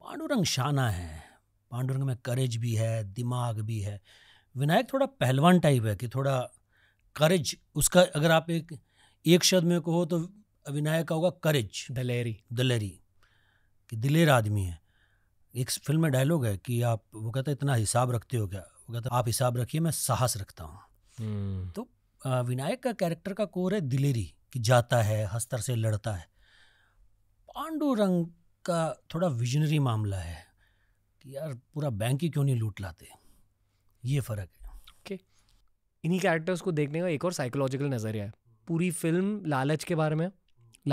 पांडुरंग शाना है, पांडुरंग में करेज भी है, दिमाग भी है। विनायक थोड़ा पहलवान टाइप है कि थोड़ा करेज उसका, अगर आप एक शब्द में कहो तो विनायक का होगा करेज, दलेरी, कि दिलेर आदमी है। एक फिल्म में डायलॉग है कि आप, वो कहता है इतना हिसाब रखते हो क्या, वो कहता है आप हिसाब रखिए मैं साहस रखता हूँ। तो विनायक का कैरेक्टर का कोर है दिलेरी, कि जाता है, हस्तर से लड़ता है। पांडुरंग का थोड़ा विजनरी मामला है कि यार पूरा बैंक ही क्यों नहीं लूट लाते, ये फ़र्क है। ओके, इन्हीं कैरेक्टर्स को देखने का एक और साइकोलॉजिकल नज़रिया है। पूरी फिल्म लालच के बारे में,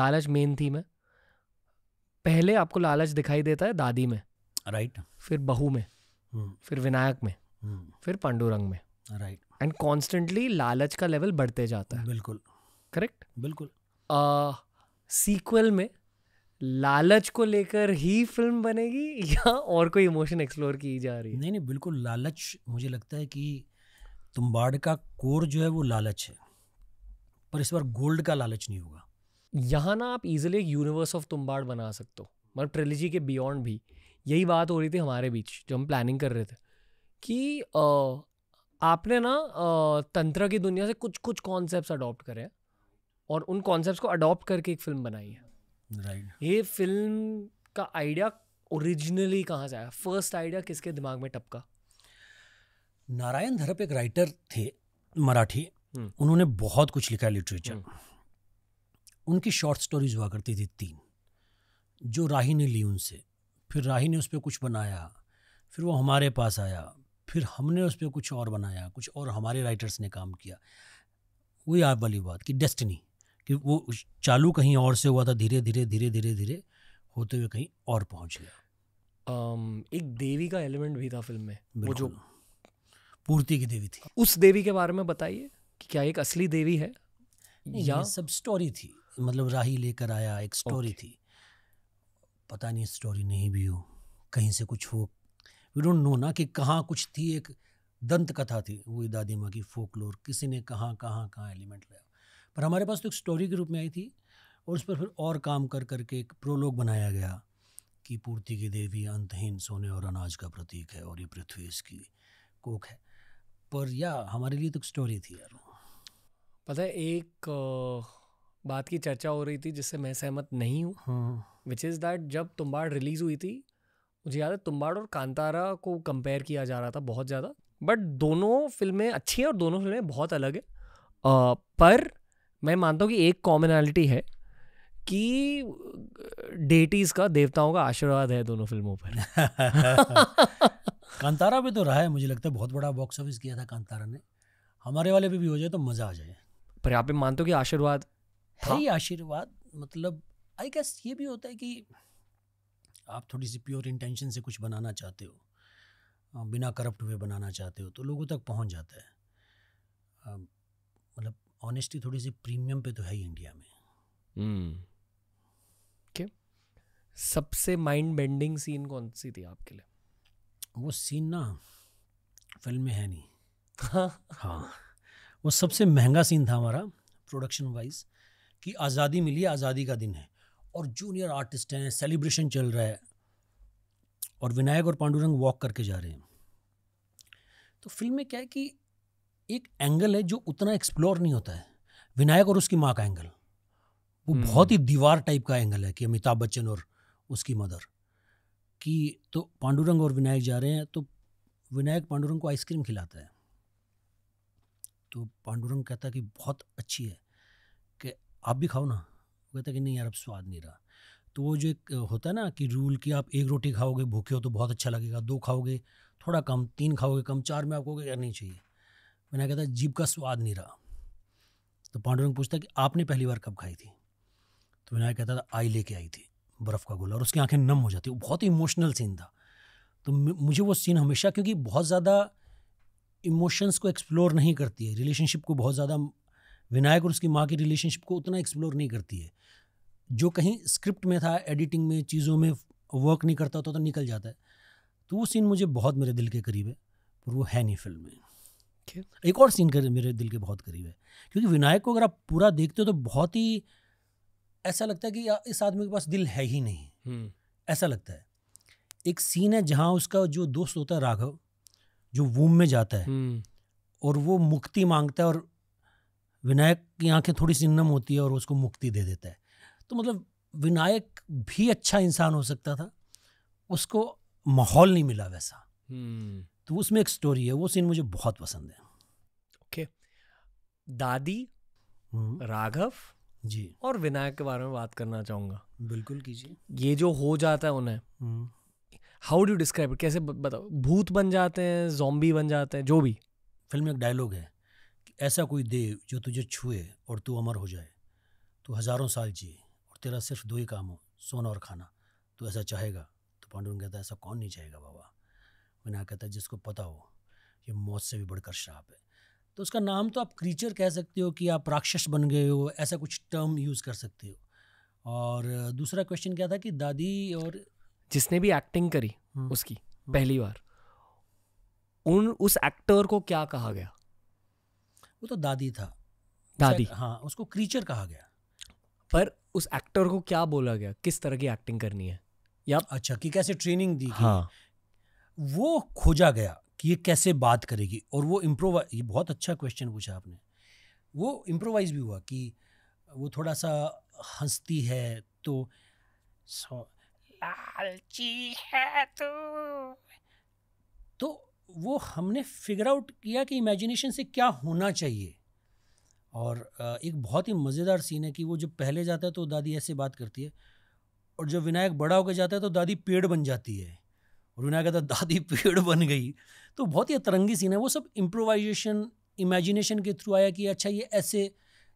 लालच मेन थीम है। पहले आपको लालच दिखाई देता है दादी में, राइट, फिर बहू में, फिर विनायक में, फिर पांडुरंग में, राइट। एंड कॉन्स्टेंटली लालच का लेवल बढ़ते जाता है। बिल्कुल करेक्ट, बिल्कुल। सीक्वल में लालच को लेकर ही फिल्म बनेगी या और कोई इमोशन एक्सप्लोर की जा रही है? नहीं, बिल्कुल लालच। मुझे लगता है कि तुम्बाड़ का कोर जो है वो लालच है, पर इस बार गोल्ड का लालच नहीं होगा। यहाँ ना आप इजीली यूनिवर्स ऑफ तुम्बाड़ बना सकते हो, मतलब ट्रिलॉजी के बियॉन्ड भी। यही बात हो रही थी हमारे बीच जो हम प्लानिंग कर रहे थे कि आपने ना तंत्र की दुनिया से कुछ कुछ कॉन्सेप्ट्स अडॉप्ट करे हैं और उन कॉन्सेप्ट्स को अडॉप्ट करके एक फिल्म बनाई है, राइट। ये फिल्म का आइडिया ओरिजिनली कहाँ से आया? फर्स्ट आइडिया किसके दिमाग में टपका? नारायण धरप एक राइटर थे मराठी, उन्होंने बहुत कुछ लिखा लिटरेचर। उनकी शॉर्ट स्टोरीज हुआ करती थी 3, जो राही ने ली उनसे, फिर राही ने उस पर कुछ बनाया, फिर वो हमारे पास आया, फिर हमने उस पर कुछ और बनाया, कुछ और हमारे राइटर्स ने काम किया। वही आप वाली बात कि डेस्टिनी, कि वो चालू कहीं और से हुआ था, धीरे धीरे धीरे धीरे धीरे होते हुए कहीं और पहुंच गया। एक देवी का एलिमेंट भी था फिल्म में, वो जो पूर्ति की देवी थी। उस देवी के बारे में बताइए कि क्या एक असली देवी है या सब स्टोरी थी, मतलब राही लेकर आया, एक स्टोरी थी, पता नहीं स्टोरी नहीं भी हो, कहीं से कुछ हो, वी डोंट नो ना कि कहाँ कुछ थी। एक दंत कथा थी, वही दादी माँ की फोकलोर, किसी ने कहाँ एलिमेंट लाया, पर हमारे पास तो एक स्टोरी के रूप में आई थी और उस पर फिर और काम कर करके एक प्रोलॉग बनाया गया कि पूर्ति की देवी अंतहीन सोने और अनाज का प्रतीक है और ये पृथ्वी इसकी कोख है, पर या हमारे लिए तो स्टोरी थी यार। पता है एक बात की चर्चा हो रही थी जिससे मैं सहमत नहीं हूँ, विच इज़ दैट जब तुम्बाड़ रिलीज़ हुई थी, मुझे याद है तुम्बाड़ और कांतारा को कंपेयर किया जा रहा था बहुत ज़्यादा, बट दोनों फिल्में अच्छी हैं और दोनों फिल्में बहुत अलग है। पर मैं मानता हूँ कि एक कॉमनैलिटी है कि डेटीज़ का, देवताओं का आशीर्वाद है दोनों फिल्मों पर। कांतारा भी तो रहा है, मुझे लगता है बहुत बड़ा बॉक्स ऑफिस किया था कांतारा ने, हमारे वाले भी हो जाए तो मज़ा आ जाए। पर आप मानते हो कि आशीर्वाद है ही आशीर्वाद? मतलब आई गेस ये भी होता है कि आप थोड़ी सी प्योर इंटेंशन से कुछ बनाना चाहते हो, बिना करप्ट हुए बनाना चाहते हो, तो लोगों तक पहुंच जाता है। मतलब ऑनेस्टी थोड़ी सी प्रीमियम पे तो है ही इंडिया में। क्या सबसे माइंड बेंडिंग सीन कौन सी थी आपके लिए? वो सीन ना फिल्म में है नहीं। हाँ, वो सबसे महंगा सीन था हमारा प्रोडक्शन वाइज, कि आज़ादी मिली, आज़ादी का दिन है और जूनियर आर्टिस्ट हैं, सेलिब्रेशन चल रहा है और विनायक और पांडुरंग वॉक करके जा रहे हैं। तो फिल्म में क्या है कि एक एंगल है जो उतना एक्सप्लोर नहीं होता है, विनायक और उसकी माँ का एंगल, वो बहुत ही दीवार टाइप का एंगल है कि अमिताभ बच्चन और उसकी मदर की। तो पांडुरंग और विनायक जा रहे हैं, तो विनायक पांडुरंग को आइसक्रीम खिलाता है, तो पांडुरंग कहता है कि बहुत अच्छी है, कि आप भी खाओ ना, वो कहता है कि नहीं यार अब स्वाद नहीं रहा। तो वो जो एक होता है ना कि रूल कि आप एक रोटी खाओगे भूखे हो तो बहुत अच्छा लगेगा, 2 खाओगे थोड़ा कम, 3 खाओगे कम, 4 में आपको क्या नहीं चाहिए। मैंने कहता जीभ का स्वाद नहीं रहा। तो पांडुरंग पूछता कि आपने पहली बार कब खाई थी? तो विनायक कहता था आई लेके आई थी बर्फ़ का गोला, और उसकी आंखें नम हो जाती। वो बहुत ही इमोशनल सीन था। तो मुझे वो सीन हमेशा, क्योंकि बहुत ज़्यादा इमोशंस को एक्सप्लोर नहीं करती है, रिलेशनशिप को बहुत ज़्यादा, विनायक और उसकी माँ की रिलेशनशिप को उतना एक्सप्लोर नहीं करती है, जो कहीं स्क्रिप्ट में था, एडिटिंग में, चीज़ों में वर्क नहीं करता तो निकल जाता है। तो वो सीन मुझे बहुत मेरे दिल के करीब है। पर वो है नहीं फिल्म में। Okay. एक और सीन मेरे दिल के बहुत करीब है, क्योंकि विनायक को अगर आप पूरा देखते हो तो बहुत ही ऐसा लगता है कि इस आदमी के पास दिल है ही नहीं। ऐसा लगता है। एक सीन है जहाँ उसका जो दोस्त होता है राघव, जो वूम में जाता है और वो मुक्ति मांगता है और विनायक की आंखें थोड़ी सी नम होती है और उसको मुक्ति दे देता है। तो मतलब विनायक भी अच्छा इंसान हो सकता था, उसको माहौल नहीं मिला वैसा। तो उसमें एक स्टोरी है, वो सीन मुझे बहुत पसंद है। Okay okay. दादी, राघव जी और विनायक के बारे में बात करना चाहूँगा। बिल्कुल कीजिए। ये जो हो जाता है उन्हें, हाउ डू डिस्क्राइब, कैसे बताओ? भूत बन जाते हैं, ज़ॉम्बी बन जाते हैं, जो भी। फिल्म में एक डायलॉग है कि ऐसा कोई देव जो तुझे छुए और तू अमर हो जाए, तू हज़ारों साल जिए और तेरा सिर्फ दो ही काम हो, सोना और खाना, तू ऐसा चाहेगा? तो पांडुरंग कहता है ऐसा कौन नहीं चाहेगा बाबा। विनायक कहता है जिसको पता हो ये मौत से भी बढ़कर श्राप है। तो उसका नाम तो आप क्रीचर कह सकते हो कि आप राक्षस बन गए हो, ऐसा कुछ टर्म यूज़ कर सकते हो। और दूसरा क्वेश्चन क्या था कि दादी और जिसने भी एक्टिंग करी उसकी पहली बार, उस एक्टर को क्या कहा गया? वो तो दादी था, दादी हाँ, उसको क्रीचर कहा गया। पर उस एक्टर को क्या बोला गया, किस तरह की एक्टिंग करनी है या अच्छा कि कैसे ट्रेनिंग दी? हाँ, वो खोजा गया कि ये कैसे बात करेगी। और वो इम्प्रोवाइज, ये बहुत अच्छा क्वेश्चन पूछा आपने, वो इम्प्रोवाइज भी हुआ कि वो थोड़ा सा हंसती है तो लालची है तो वो हमने फिगर आउट किया कि इमेजिनेशन से क्या होना चाहिए। और एक बहुत ही मज़ेदार सीन है कि वो जब पहले जाता है तो दादी ऐसे बात करती है, और जब विनायक बड़ा होकर जाता है तो दादी पेड़ बन जाती है, और विनायक कहता दादी पेड़ बन गई। तो बहुत ही अतरंगी सीन है। वो सब इम्प्रोवाइजेशन, इमेजिनेशन के थ्रू आया कि अच्छा ये ऐसे,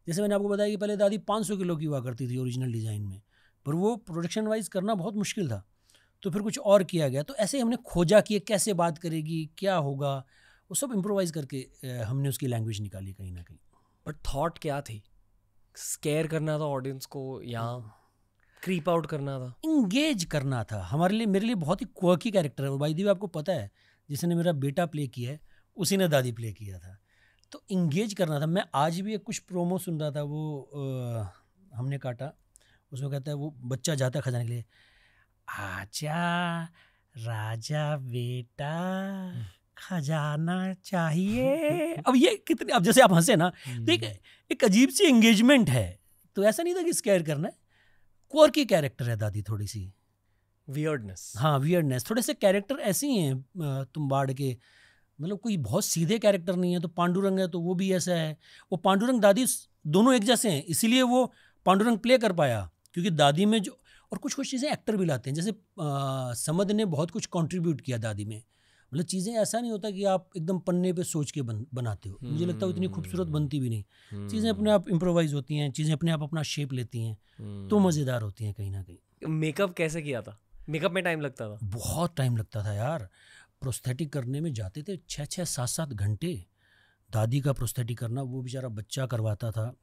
जैसे मैंने आपको बताया कि पहले दादी 500 किलो की हुआ करती थी ओरिजिनल डिज़ाइन में, पर वो प्रोडक्शन वाइज करना बहुत मुश्किल था, तो फिर कुछ और किया गया। तो ऐसे हमने खोजा कि ये कैसे बात करेगी, क्या होगा, वो सब इम्प्रोवाइज करके हमने उसकी लैंग्वेज निकाली कहीं ना कहीं। बट थॉट क्या थी? स्केयर करना था ऑडियंस को या क्रीप आउट करना था? इंगेज करना था। हमारे लिए, मेरे लिए बहुत ही क्वर्की कैरेक्टर है। और भाई दी आपको पता है जिसने मेरा बेटा प्ले किया है उसी ने दादी प्ले किया था, तो इंगेज करना था। मैं आज भी एक कुछ प्रोमो सुन रहा था, वो हमने काटा, उसमें कहता है वो बच्चा जाता है खजाने के लिए, आजा राजा बेटा खजाना चाहिए। अब ये कितने, अब जैसे आप हंसे ना, तो एक अजीब सी एंगेजमेंट है। तो ऐसा नहीं था कि स्केयर करना है, क्वर्की कैरेक्टर है दादी, थोड़ी सी वियर्डनेस। हाँ वियर्डनेस, थोड़े से कैरेक्टर ऐसे ही हैं तुम्बाड के, मतलब कोई बहुत सीधे कैरेक्टर नहीं है। तो पांडुरंग है तो वो भी ऐसा है, वो पांडुरंग दादी दोनों एक जैसे हैं, इसीलिए वो पांडुरंग प्ले कर पाया, क्योंकि दादी में जो, और कुछ कुछ चीज़ें एक्टर भी लाते हैं, जैसे समद ने बहुत कुछ कंट्रीब्यूट किया दादी में। मतलब चीज़ें ऐसा नहीं होता कि आप एकदम पन्ने पे सोच के बनाते हो। मुझे लगता है इतनी खूबसूरत बनती भी नहीं, चीज़ें अपने आप इम्प्रोवाइज होती हैं, चीज़ें अपने आप अपना शेप लेती हैं, तो मज़ेदार होती हैं कहीं ना कहीं। मेकअप कैसे किया था? मेकअप में टाइम लगता था, बहुत टाइम लगता था यार। प्रोस्थेटिक करने में जाते थे 6-7 घंटे। दादी का प्रोस्थेटिक करना वो बेचारा बच्चा करवाता था।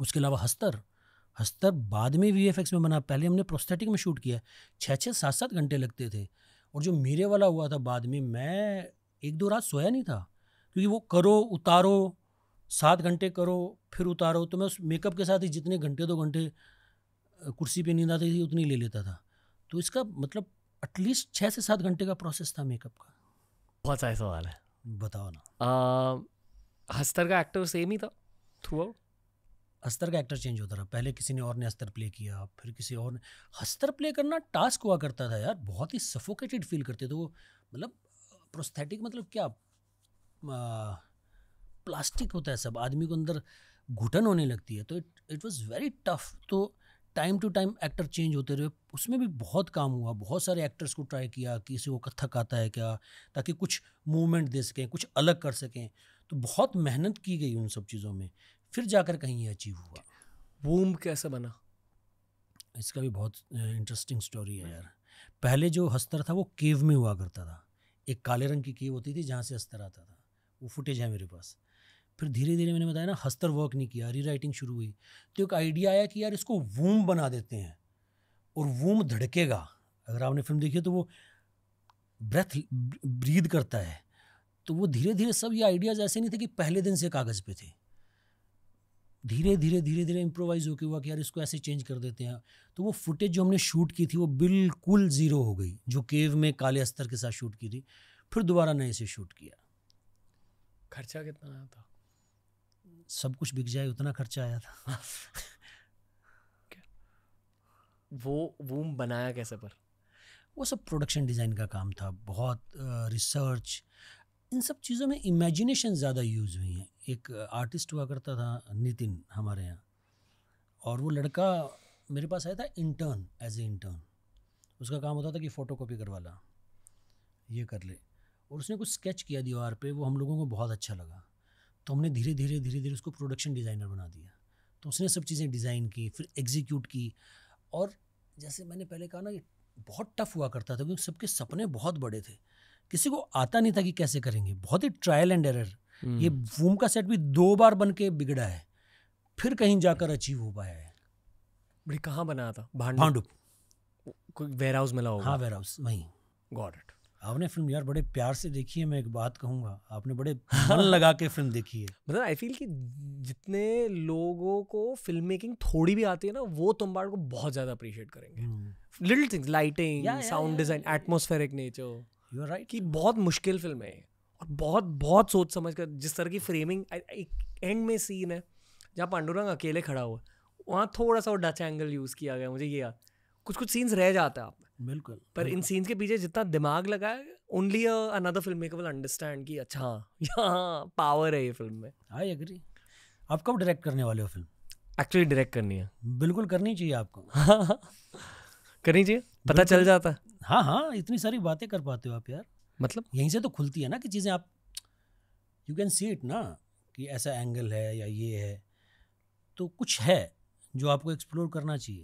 उसके अलावा हस्तर बाद में वीएफएक्स में बना, पहले हमने प्रोस्थेटिक में शूट किया। 6-7 घंटे लगते थे। और जो मेरे वाला हुआ था बाद में, मैं 1-2 रात सोया नहीं था, क्योंकि वो करो उतारो, 7 घंटे करो फिर उतारो, तो मैं उस मेकअप के साथ ही जितने घंटे 2 घंटे कुर्सी पे नींद आती थी उतनी ले लेता था। तो इसका मतलब एटलीस्ट 6-7 घंटे का प्रोसेस था मेकअप का। बहुत सारे सवाल है, बताओ ना। हस्तर का एक्टर सेम ही था थ्रू आउट? हस्तर का एक्टर चेंज होता रहा, पहले किसी ने और ने हस्तर प्ले किया, फिर किसी और ने। हस्तर प्ले करना टास्क हुआ करता था यार, बहुत ही सफोकेटेड फील करते थे वो। मतलब प्रोस्थेटिक मतलब क्या, प्लास्टिक होता है सब, आदमी को अंदर घुटन होने लगती है, तो इट वाज वेरी टफ। तो time to time actor change होते रहे, उसमें भी बहुत काम हुआ। बहुत सारे एक्टर्स को ट्राई किया, किसी को कथक आता है क्या, ताकि कुछ मूवमेंट दे सकें, कुछ अलग कर सकें। तो बहुत मेहनत की गई उन सब चीज़ों में, फिर जाकर कहीं ये अचीव हुआ। वूम कैसे बना? इसका भी बहुत इंटरेस्टिंग स्टोरी है यार। पहले जो हस्तर था वो केव में हुआ करता था, एक काले रंग की केव होती थी जहाँ से हस्तर आता था, वो फुटेज है मेरे पास। फिर धीरे धीरे मैंने बताया ना, हस्तर वर्क नहीं किया, रीराइटिंग शुरू हुई, तो एक आइडिया आया कि यार इसको वूम बना देते हैं, और वूम धड़केगा। अगर आपने फिल्म देखी है तो वो ब्रीद करता है, तो वो धीरे धीरे सब ये आइडियाज़ ऐसे नहीं थे कि पहले दिन से कागज़ पे थे, धीरे धीरे धीरे धीरे इम्प्रोवाइज़ होकर हुआ कि यार इसको ऐसे चेंज कर देते हैं। तो वो फुटेज जो हमने शूट की थी वो बिल्कुल ज़ीरो हो गई, जो केव में काले अस्तर के साथ शूट की थी। फिर दोबारा नए से शूट किया। खर्चा कितना आया था? सब कुछ बिक जाए उतना खर्चा आया था। वो वूम बनाया कैसे? पर वो सब प्रोडक्शन डिज़ाइन का काम था, बहुत रिसर्च, इन सब चीज़ों में इमेजिनेशन ज़्यादा यूज़ हुई है। एक आर्टिस्ट हुआ करता था नितिन हमारे यहाँ, और वो लड़का मेरे पास आया था इंटर्न, एज ए इंटर्न। उसका काम होता था कि फ़ोटोकॉपी करवा ला, ये कर ले, और उसने कुछ स्केच किया दीवार पे, वो हम लोगों को बहुत अच्छा लगा। तो हमने धीरे धीरे धीरे धीरे उसको प्रोडक्शन डिज़ाइनर बना दिया। तो उसने सब चीज़ें डिज़ाइन की, फिर एग्जीक्यूट की। और जैसे मैंने पहले कहा ना, ये बहुत टफ हुआ करता था क्योंकि सबके सपने बहुत बड़े थे, किसी को आता नहीं था कि कैसे करेंगे। बहुत ही ट्रायल एंड एरर। ये वूम का सेट भी 2 बार बन के बिगड़ा है, फिर कहीं जाकर अचीव हो पाया है। बड़ी कहाँ बनाया था? भांडुप, कोई वेयर हाउस मिला होगा। हाँ, वेयर हाउस, वहीं। Got it. आपने फिल्म यार बड़े प्यार से देखी है, मैं एक बात कहूँगा, आपने बड़े मन लगा के फिल्म देखी है। मतलब आई फील कि जितने लोगों को फिल्म मेकिंग थोड़ी भी आती है ना, वो तुम्बाड को बहुत ज़्यादा अप्रिशिएट करेंगे। Little things, lighting, sound design, atmospheric nature. You are right कि बहुत मुश्किल फिल्म है, और बहुत बहुत सोच समझ कर जिस तरह की फ्रेमिंग। एक एंड में सीन है जहाँ पांडुरंग अकेले खड़ा हुआ, वहाँ थोड़ा सा वो डच एंगल यूज़ किया गया। मुझे ये याद, कुछ कुछ सीन्स रह जाता है आप में, बिल्कुल, पर इन सीन्स के पीछे जितना दिमाग लगा है, only another film maker will understand कि अच्छा यहाँ पावर है ये फिल्म में। I agree. आप कब डायरेक्ट करने वाले हो फिल्म? एक्चुअली डायरेक्ट करनी है। बिल्कुल करनी चाहिए आपको। करनी चाहिए, पता चल जाता है। हाँ हाँ, इतनी सारी बातें कर पाते हो आप यार, मतलब यहीं से तो खुलती है ना कि चीज़ें आप यू कैन सी इट ना, कि ऐसा एंगल है या ये है, तो कुछ है जो आपको एक्सप्लोर करना चाहिए।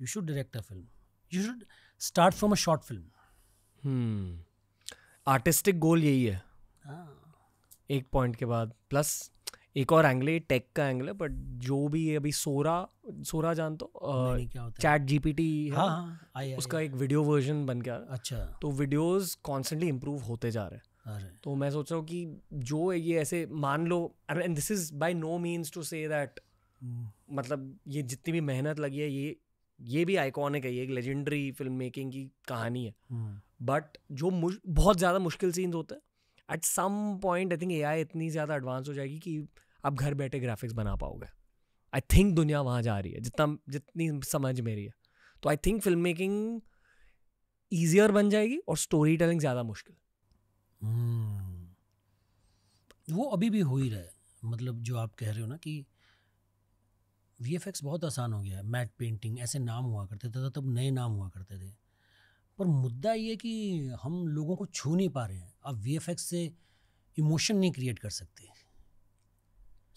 You should direct a film, you should start from a short film. Artistic goal यही है। एक पॉइंट के बाद, प्लस एक और एंगल है, टेक का एंगल है, बट जो भी ये अभी सोरा जान तो चैट जीपीटी है। हाँ, उसका एक वीडियो वर्जन बन गया। अच्छा, तो वीडियोस कॉन्स्टेंटली इम्प्रूव होते जा रहे हैं। तो मैं सोच रहा हूँ कि जो ये ऐसे मान लो, and this is by no means to say that, मतलब ये जितनी भी मेहनत लगी है, ये भी आइकॉनिक है, ये एक लेजेंडरी फिल्म मेकिंग की कहानी है। बट जो बहुत ज़्यादा मुश्किल सीन्स होते हैं, at some point I think AI इतनी ज़्यादा एडवांस हो जाएगी कि आप घर बैठे ग्राफिक्स बना पाओगे। आई थिंक दुनिया वहाँ जा रही है, जितनी समझ मेरी है। तो I think film making easier बन जाएगी और स्टोरी टेलिंग ज़्यादा मुश्किल। वो अभी भी हो ही रहा है। मतलब जो आप कह रहे हो ना कि वीएफएक्स बहुत आसान हो गया है, मैट पेंटिंग, ऐसे नाम हुआ करते थे तब, नए नाम हुआ करते थे। पर मुद्दा ये कि हम लोगों को छू नहीं पा रहे हैं। आप वीएफएक्स से इमोशन नहीं क्रिएट कर सकते,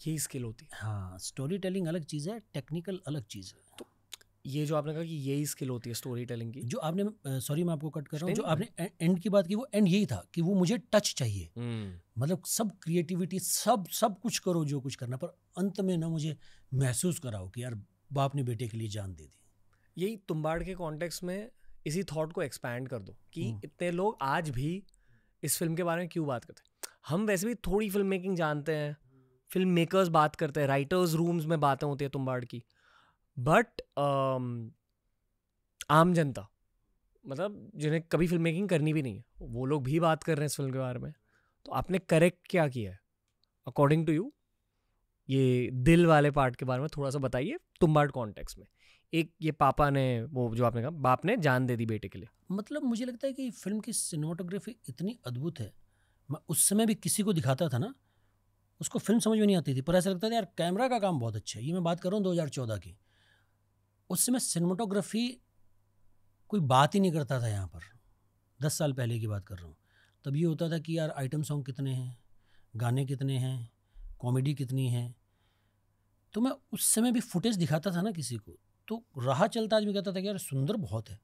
यही स्किल होती है। हाँ, स्टोरी टेलिंग अलग चीज़ है, टेक्निकल अलग चीज़ है। तो ये जो आपने कहा कि यही स्किल होती है स्टोरी टेलिंग की, जो आपने, सॉरी मैं आपको कट कर रहा हूँ, जो आपने एंड की बात की, वो एंड यही था कि वो मुझे टच चाहिए। मतलब सब क्रिएटिविटी, सब कुछ करो जो कुछ करना, पर अंत में ना मुझे महसूस कराओ कि यार बाप ने बेटे के लिए जान दे दी। यही तुम्बाड़ के कॉन्टेक्स्ट में इसी थॉट को एक्सपैंड कर दो कि इतने लोग आज भी इस फिल्म के बारे में क्यों बात करते हैं। हम वैसे भी थोड़ी फिल्म मेकिंग जानते हैं, फिल्म मेकर्स बात करते हैं, राइटर्स रूम्स में बातें होती है तुम्बाड़ की, बट आम जनता, मतलब जिन्हें कभी फिल्म मेकिंग करनी भी नहीं है, वो लोग भी बात कर रहे हैं इस फिल्म के बारे में। तो आपने करेक्ट क्या किया है अकॉर्डिंग टू यू? ये दिल वाले पार्ट के बारे में थोड़ा सा बताइए तुम्बाड़ कॉन्टेक्स्ट में। एक ये पापा ने, वो जो आपने कहा, बाप ने जान दे दी बेटे के लिए। मतलब मुझे लगता है कि फिल्म की सिनेमाटोग्राफी इतनी अद्भुत है। मैं उस समय भी किसी को दिखाता था ना, उसको फिल्म समझ में नहीं आती थी, पर ऐसा लगता था यार कैमरा का काम बहुत अच्छा है। ये मैं बात कर रहा हूँ 2014 की। उस समय सिनेमाटोग्राफी कोई बात ही नहीं करता था यहाँ पर, 10 साल पहले की बात कर रहा हूँ। तब ये होता था कि यार आइटम सॉन्ग कितने हैं, गाने कितने हैं, कॉमेडी कितनी है। तो मैं उस समय भी फुटेज दिखाता था ना किसी को, तो राह चलता आदमी कहता था कि यार सुंदर बहुत है।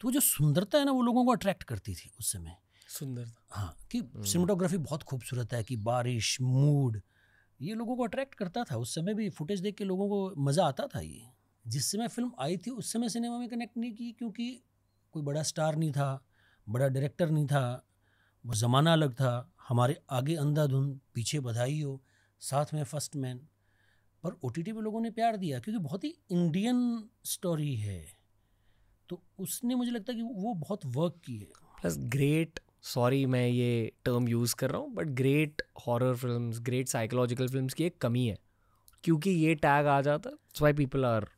तो जो सुंदरता है ना, वो लोगों को अट्रैक्ट करती थी उस समय, सुंदरता। हाँ, कि सिनेमाटोग्राफी बहुत खूबसूरत है, कि बारिश, मूड, ये लोगों को अट्रैक्ट करता था। उस समय भी फुटेज देख के लोगों को मज़ा आता था। ये जिस समय फिल्म आई थी उस समय सिनेमा में कनेक्ट नहीं की, क्योंकि कोई बड़ा स्टार नहीं था, बड़ा डायरेक्टर नहीं था, वो ज़माना अलग था, हमारे आगे अंधाधुन पीछे बधाई हो, साथ में फर्स्ट मैन। पर ओटीटी पे लोगों ने प्यार दिया क्योंकि बहुत ही इंडियन स्टोरी है, तो उसने मुझे लगता है कि वो बहुत वर्क की है। प्लस ग्रेट, सॉरी मैं ये टर्म यूज़ कर रहा हूँ, but great horror films, great psychological films की एक कमी है, क्योंकि ये टैग आ जाता है, सो पीपल आर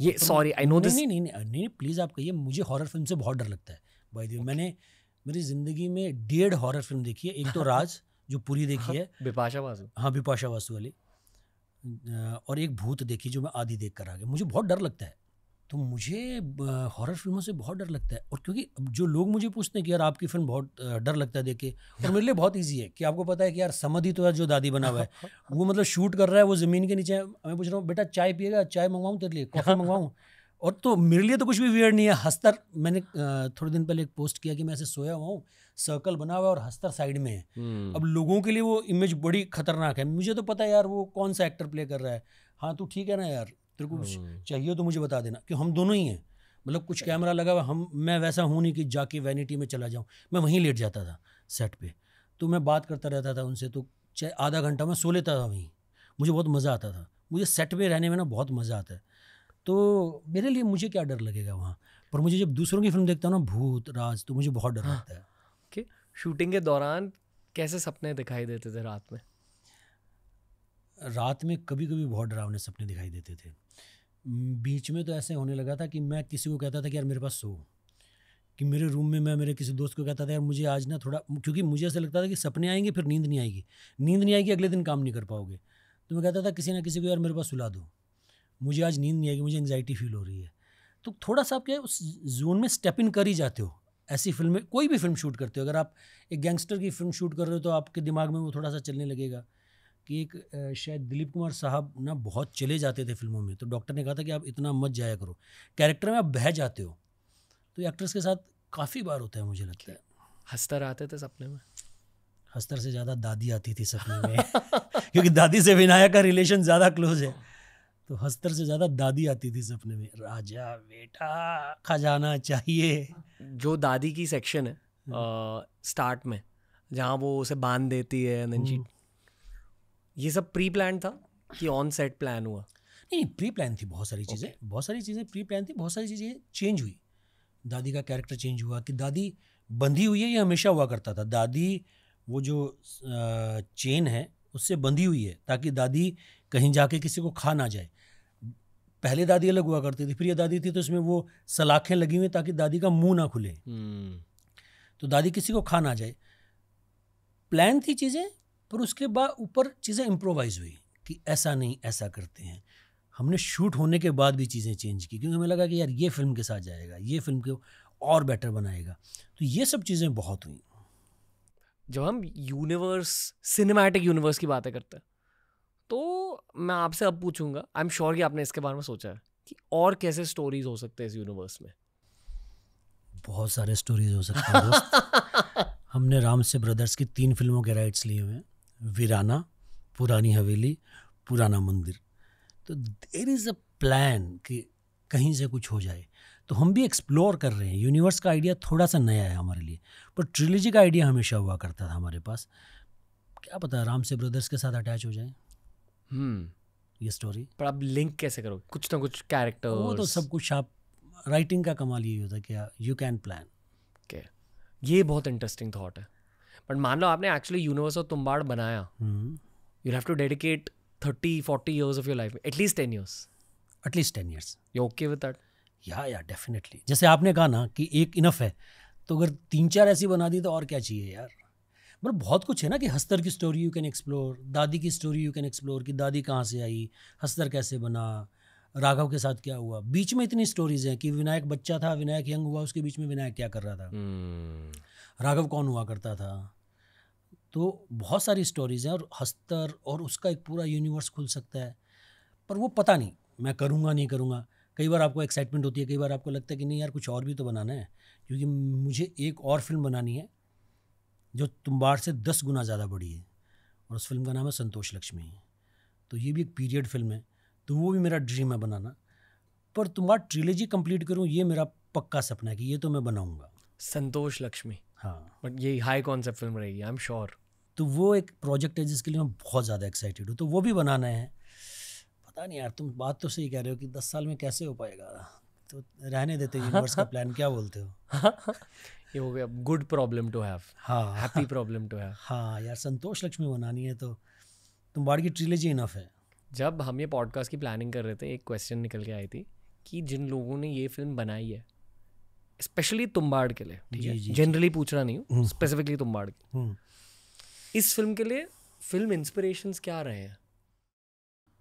ये सॉरी आई नो दिस। नहीं प्लीज़ आप कहिए, मुझे हॉरर फिल्म से बहुत डर लगता है। बाय द वे मैंने मेरी ज़िंदगी में 1.5 हॉरर फिल्म देखी है, एक तो राज जो पूरी देखी है, बिपाशा वासु, हाँ बिपाशा वासु वाली, और एक भूत देखी जो मैं आधी देख कर आ गया। मुझे बहुत डर लगता है, तो मुझे हॉरर फिल्मों से बहुत डर लगता है। और क्योंकि जो लोग मुझे पूछते हैं कि यार आपकी फिल्म बहुत डर लगता है देखे, और मेरे लिए बहुत इजी है कि आपको पता है कि यार समधी तो यार जो दादी बना हुआ है वो मतलब शूट कर रहा है, वो ज़मीन के नीचे है। मैं पूछ रहा हूँ बेटा चाय पिएगा, चाय मंगवाऊँ तेरे लिए, कॉफ़ी मंगवाऊँ, और तो मेरे लिए तो कुछ भी वियर्ड नहीं है। हस्तर मैंने थोड़े दिन पहले एक पोस्ट किया कि मैं ऐसे सोया हुआ हूँ, सर्कल बना हुआ है और हस्तर साइड में है। अब लोगों के लिए वो इमेज बड़ी खतरनाक है, मुझे तो पता है यार वो कौन सा एक्टर प्ले कर रहा है। हाँ तू ठीक है ना यार, तेरे को कुछ चाहिए तो मुझे बता देना, कि हम दोनों ही हैं, मतलब कुछ कैमरा लगा हुआ, हम मैं वैसा हूँ नहीं कि जाके वैनिटी में चला जाऊँ। मैं वहीं लेट जाता था सेट पे, तो मैं बात करता रहता था उनसे, तो चाहे आधा घंटा मैं सो लेता था वहीं, मुझे बहुत मज़ा आता था। मुझे सेट पे रहने में ना बहुत मज़ा आता है, तो मेरे लिए मुझे क्या डर लगेगा वहाँ पर। मुझे जब दूसरों की फिल्म देखता हूँ ना, भूत, राज, तो मुझे बहुत डर लगता है। कि शूटिंग के दौरान कैसे सपने दिखाई देते थे रात में? रात में कभी कभी बहुत डरावने सपने दिखाई देते थे। बीच में तो ऐसे होने लगा था कि मैं किसी को कहता था कि यार मेरे पास सो, कि मेरे रूम में मैं मेरे किसी दोस्त को कहता था यार मुझे आज ना थोड़ा, क्योंकि मुझे ऐसा लगता था कि सपने आएंगे फिर नींद नहीं आएगी, नींद नहीं आएगी अगले दिन काम नहीं कर पाओगे। तो मैं कहता था किसी ना किसी को, यार मेरे पास सुला दो, मुझे आज नींद नहीं आएगी, मुझे एंग्जाइटी फील हो रही है। तो थोड़ा सा आप क्या उस जोन में स्टेप इन कर ही जाते हो। ऐसी फिल्में, कोई भी फिल्म शूट करते हो, अगर आप एक गैंगस्टर की फिल्म शूट कर रहे हो तो आपके दिमाग में वो थोड़ा सा चलने लगेगा। कि एक शायद दिलीप कुमार साहब ना बहुत चले जाते थे फिल्मों में, तो डॉक्टर ने कहा था कि आप इतना मत जाया करो, कैरेक्टर में आप बह जाते हो। तो एक्टर्स के साथ काफ़ी बार होता है मुझे लगता है। हस्तर आते थे सपने में? हस्तर से ज़्यादा दादी आती थी सपने में क्योंकि दादी से विनायक का रिलेशन ज़्यादा क्लोज है, तो हस्तर से ज़्यादा दादी आती थी सपने में। राजा बेटा खजाना चाहिए, जो दादी की सेक्शन है स्टार्ट में, जहाँ वो उसे बांध देती है, ये सब प्री प्लान था कि ऑन सेट प्लान हुआ? नहीं, प्री प्लान थी बहुत सारी चीज़ें, बहुत सारी चीज़ें प्री प्लान थी, बहुत सारी चीज़ें चेंज हुई। दादी का कैरेक्टर चेंज हुआ, कि दादी बंधी हुई है ये हमेशा हुआ करता था, दादी वो जो चेन है उससे बंधी हुई है ताकि दादी कहीं जाके किसी को खा ना जाए। पहले दादी अलग हुआ करती थी, फिर ये दादी थी तो इसमें वो सलाखें लगी हुई ताकि दादी का मुंह ना खुले, तो दादी किसी को खा ना जाए। प्लान थी चीज़ें, पर उसके बाद ऊपर चीज़ें इम्प्रोवाइज़ हुई कि ऐसा नहीं ऐसा करते हैं। हमने शूट होने के बाद भी चीज़ें चेंज की, क्योंकि हमें लगा कि यार ये फिल्म के साथ जाएगा, ये फिल्म को और बेटर बनाएगा। तो ये सब चीज़ें बहुत हुई। जब हम यूनिवर्स, सिनेमैटिक यूनिवर्स की बातें करते हैं, तो मैं आपसे अब पूछूंगा, आई एम श्योर कि आपने इसके बारे में सोचा है कि और कैसे स्टोरीज हो सकते हैं इस यूनिवर्स में? बहुत सारे स्टोरीज हो सकते हैं। हमने रामसे ब्रदर्स की 3 फिल्मों के राइट्स लिए हुए हैं, वीराना, पुरानी हवेली, पुराना मंदिर। तो देयर इज़ अ प्लान कि कहीं से कुछ हो जाए, तो हम भी एक्सप्लोर कर रहे हैं। यूनिवर्स का आइडिया थोड़ा सा नया है हमारे लिए, पर ट्रिलॉजी का आइडिया हमेशा हुआ करता था हमारे पास। क्या पता रामसे ब्रदर्स के साथ अटैच हो जाए ये स्टोरी। पर आप लिंक कैसे करोगे? कुछ ना कुछ कैरेक्टर, वो तो सब कुछ। आप राइटिंग का कमाल यही होता है कि यू कैन प्लान। ओके, ये बहुत इंटरेस्टिंग थॉट है। बट मान लो आपने एक्चुअली यूनिवर्स ऑफ तुम्बाड बनाया, you have to dedicate 30-40 years of your life, at least 10 years। At least 10 years, you okay with that? Yeah definitely. जैसे आपने कहा ना कि एक इनफ है, तो अगर 3-4 ऐसी बना दी तो और क्या चाहिए यार। मतलब बहुत कुछ है ना, कि हस्तर की स्टोरी यू कैन एक्सप्लोर, दादी की स्टोरी यू कैन एक्सप्लोर, कि दादी कहाँ से आई, हस्तर कैसे बना, राघव के साथ क्या हुआ। बीच में इतनी स्टोरीज हैं कि विनायक बच्चा था, विनायक यंग हुआ, उसके बीच में विनायक क्या कर रहा था, राघव कौन हुआ करता था। तो बहुत सारी स्टोरीज हैं, और हस्तर और उसका एक पूरा यूनिवर्स खुल सकता है। पर वो पता नहीं मैं करूँगा नहीं करूँगा। कई बार आपको एक्साइटमेंट होती है, कई बार आपको लगता है कि नहीं यार कुछ और भी तो बनाना है, क्योंकि मुझे एक और फिल्म बनानी है जो तुम्बाड़ से 10 गुना ज़्यादा बड़ी है, और उस फिल्म का नाम है संतोष लक्ष्मी। तो ये भी एक पीरियड फिल्म है, तो वो भी मेरा ड्रीम है बनाना। पर तुम्बाड़ ट्रिलॉजी कंप्लीट करूँ ये मेरा पक्का सपना है कि ये तो मैं बनाऊँगा। संतोष लक्ष्मी, हाँ बट ये हाई कॉन्सेप्ट फिल्म रहेगी आई एम श्योर। तो वो एक प्रोजेक्ट है जिसके लिए मैं बहुत ज़्यादा एक्साइटेड हूँ, तो वो भी बनाना है। पता नहीं यार, तुम बात तो सही कह रहे हो कि 10 साल में कैसे हो पाएगा, तो रहने देते यूनिवर्स का प्लान, क्या बोलते हो? ये हो गया गुड प्रॉब्लम टू हैव, हाँ हैप्पी प्रॉब्लम टू हैव। हाँ यार, संतोष लक्ष्मी बनानी है तो तुम्बाड की ट्रिलॉजी इनफ है। जब हम ये पॉडकास्ट की प्लानिंग कर रहे थे एक क्वेश्चन निकल के आई थी कि जिन लोगों ने ये फिल्म बनाई है स्पेशली तुम्बाड के लिए, ठीक है जनरली पूछ रहा नहीं हूँ, स्पेसिफिकली तुम्बाड के इस फिल्म के लिए फिल्म इंस्पिरेशंस क्या रहे हैं?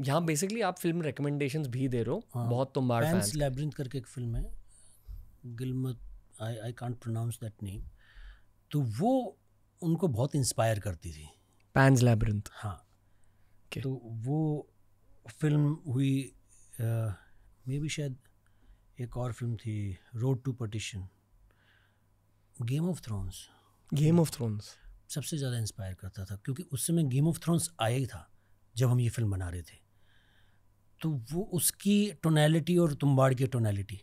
यहाँ बेसिकली आप फिल्म रिकमेंडेशंस भी दे रहे हो। हाँ, बहुत तुम्बाड फैंस। पैन्स लैब्रिंथ करके एक फिल्म है, गिलमत, I can't pronounce that name, तो वो उनको बहुत इंस्पायर करती थी, पैन्स लैब्रिंथ। हाँ okay. तो वो फिल्म हुई, मे बी शायद एक और फिल्म थी road to partition, game of thrones सबसे ज़्यादा इंस्पायर करता था, क्योंकि उस समय गेम ऑफ थ्रोन्स आया ही था जब हम ये फिल्म बना रहे थे। तो वो उसकी टोनैलिटी और तुम्बाड़ की टोनैलिटी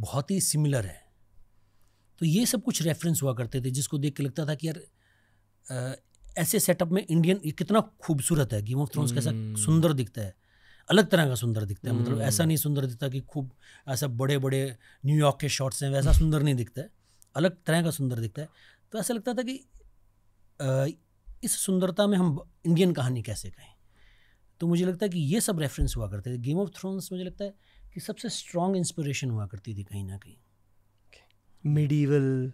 बहुत ही सिमिलर है, तो ये सब कुछ रेफरेंस हुआ करते थे, जिसको देख के लगता था कि यार ऐसे सेटअप में इंडियन ये कितना खूबसूरत है, गेम ऑफ थ्रोन्स कैसा सुंदर दिखता है, अलग तरह का सुंदर दिखता है। मतलब ऐसा नहीं सुंदर दिखता कि खूब ऐसा बड़े बड़े न्यूयॉर्क के शॉट्स हैं, वैसा सुंदर नहीं दिखता है, अलग तरह का सुंदर दिखता है। तो ऐसा लगता था कि इस सुंदरता में हम इंडियन कहानी कैसे कहें, तो मुझे लगता है कि ये सब रेफरेंस हुआ करते थे। गेम ऑफ थ्रोन्स मुझे लगता है कि सबसे स्ट्रॉन्ग इंस्पिरेशन हुआ करती थी कहीं ना कहीं, मिडीवल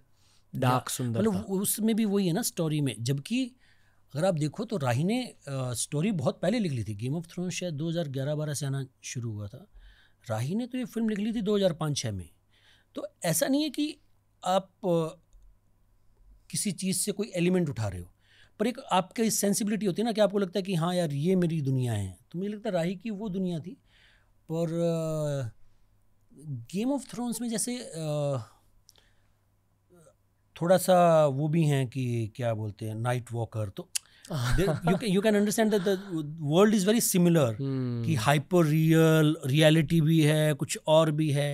डार्क सुंदर, मतलब उसमें भी वही है ना स्टोरी में। जबकि अगर आप देखो तो राही ने स्टोरी बहुत पहले लिख ली थी, गेम ऑफ थ्रोन्स शायद 2011-12 से आना शुरू हुआ था, राही ने तो ये फिल्म लिख ली थी 2005-6 में। तो ऐसा नहीं है कि आप किसी चीज़ से कोई एलिमेंट उठा रहे हो, पर एक आपके सेंसिबिलिटी होती है ना कि आपको लगता है कि हाँ यार ये मेरी दुनिया है, तो मुझे लगता है राही की वो दुनिया थी। पर गेम ऑफ थ्रोन्स में जैसे थोड़ा सा वो भी हैं कि क्या बोलते हैं, नाइट वॉकर, तो you can understand that the world is very similar, कि हाइपर रियल, रियलिटी भी है कुछ और भी है।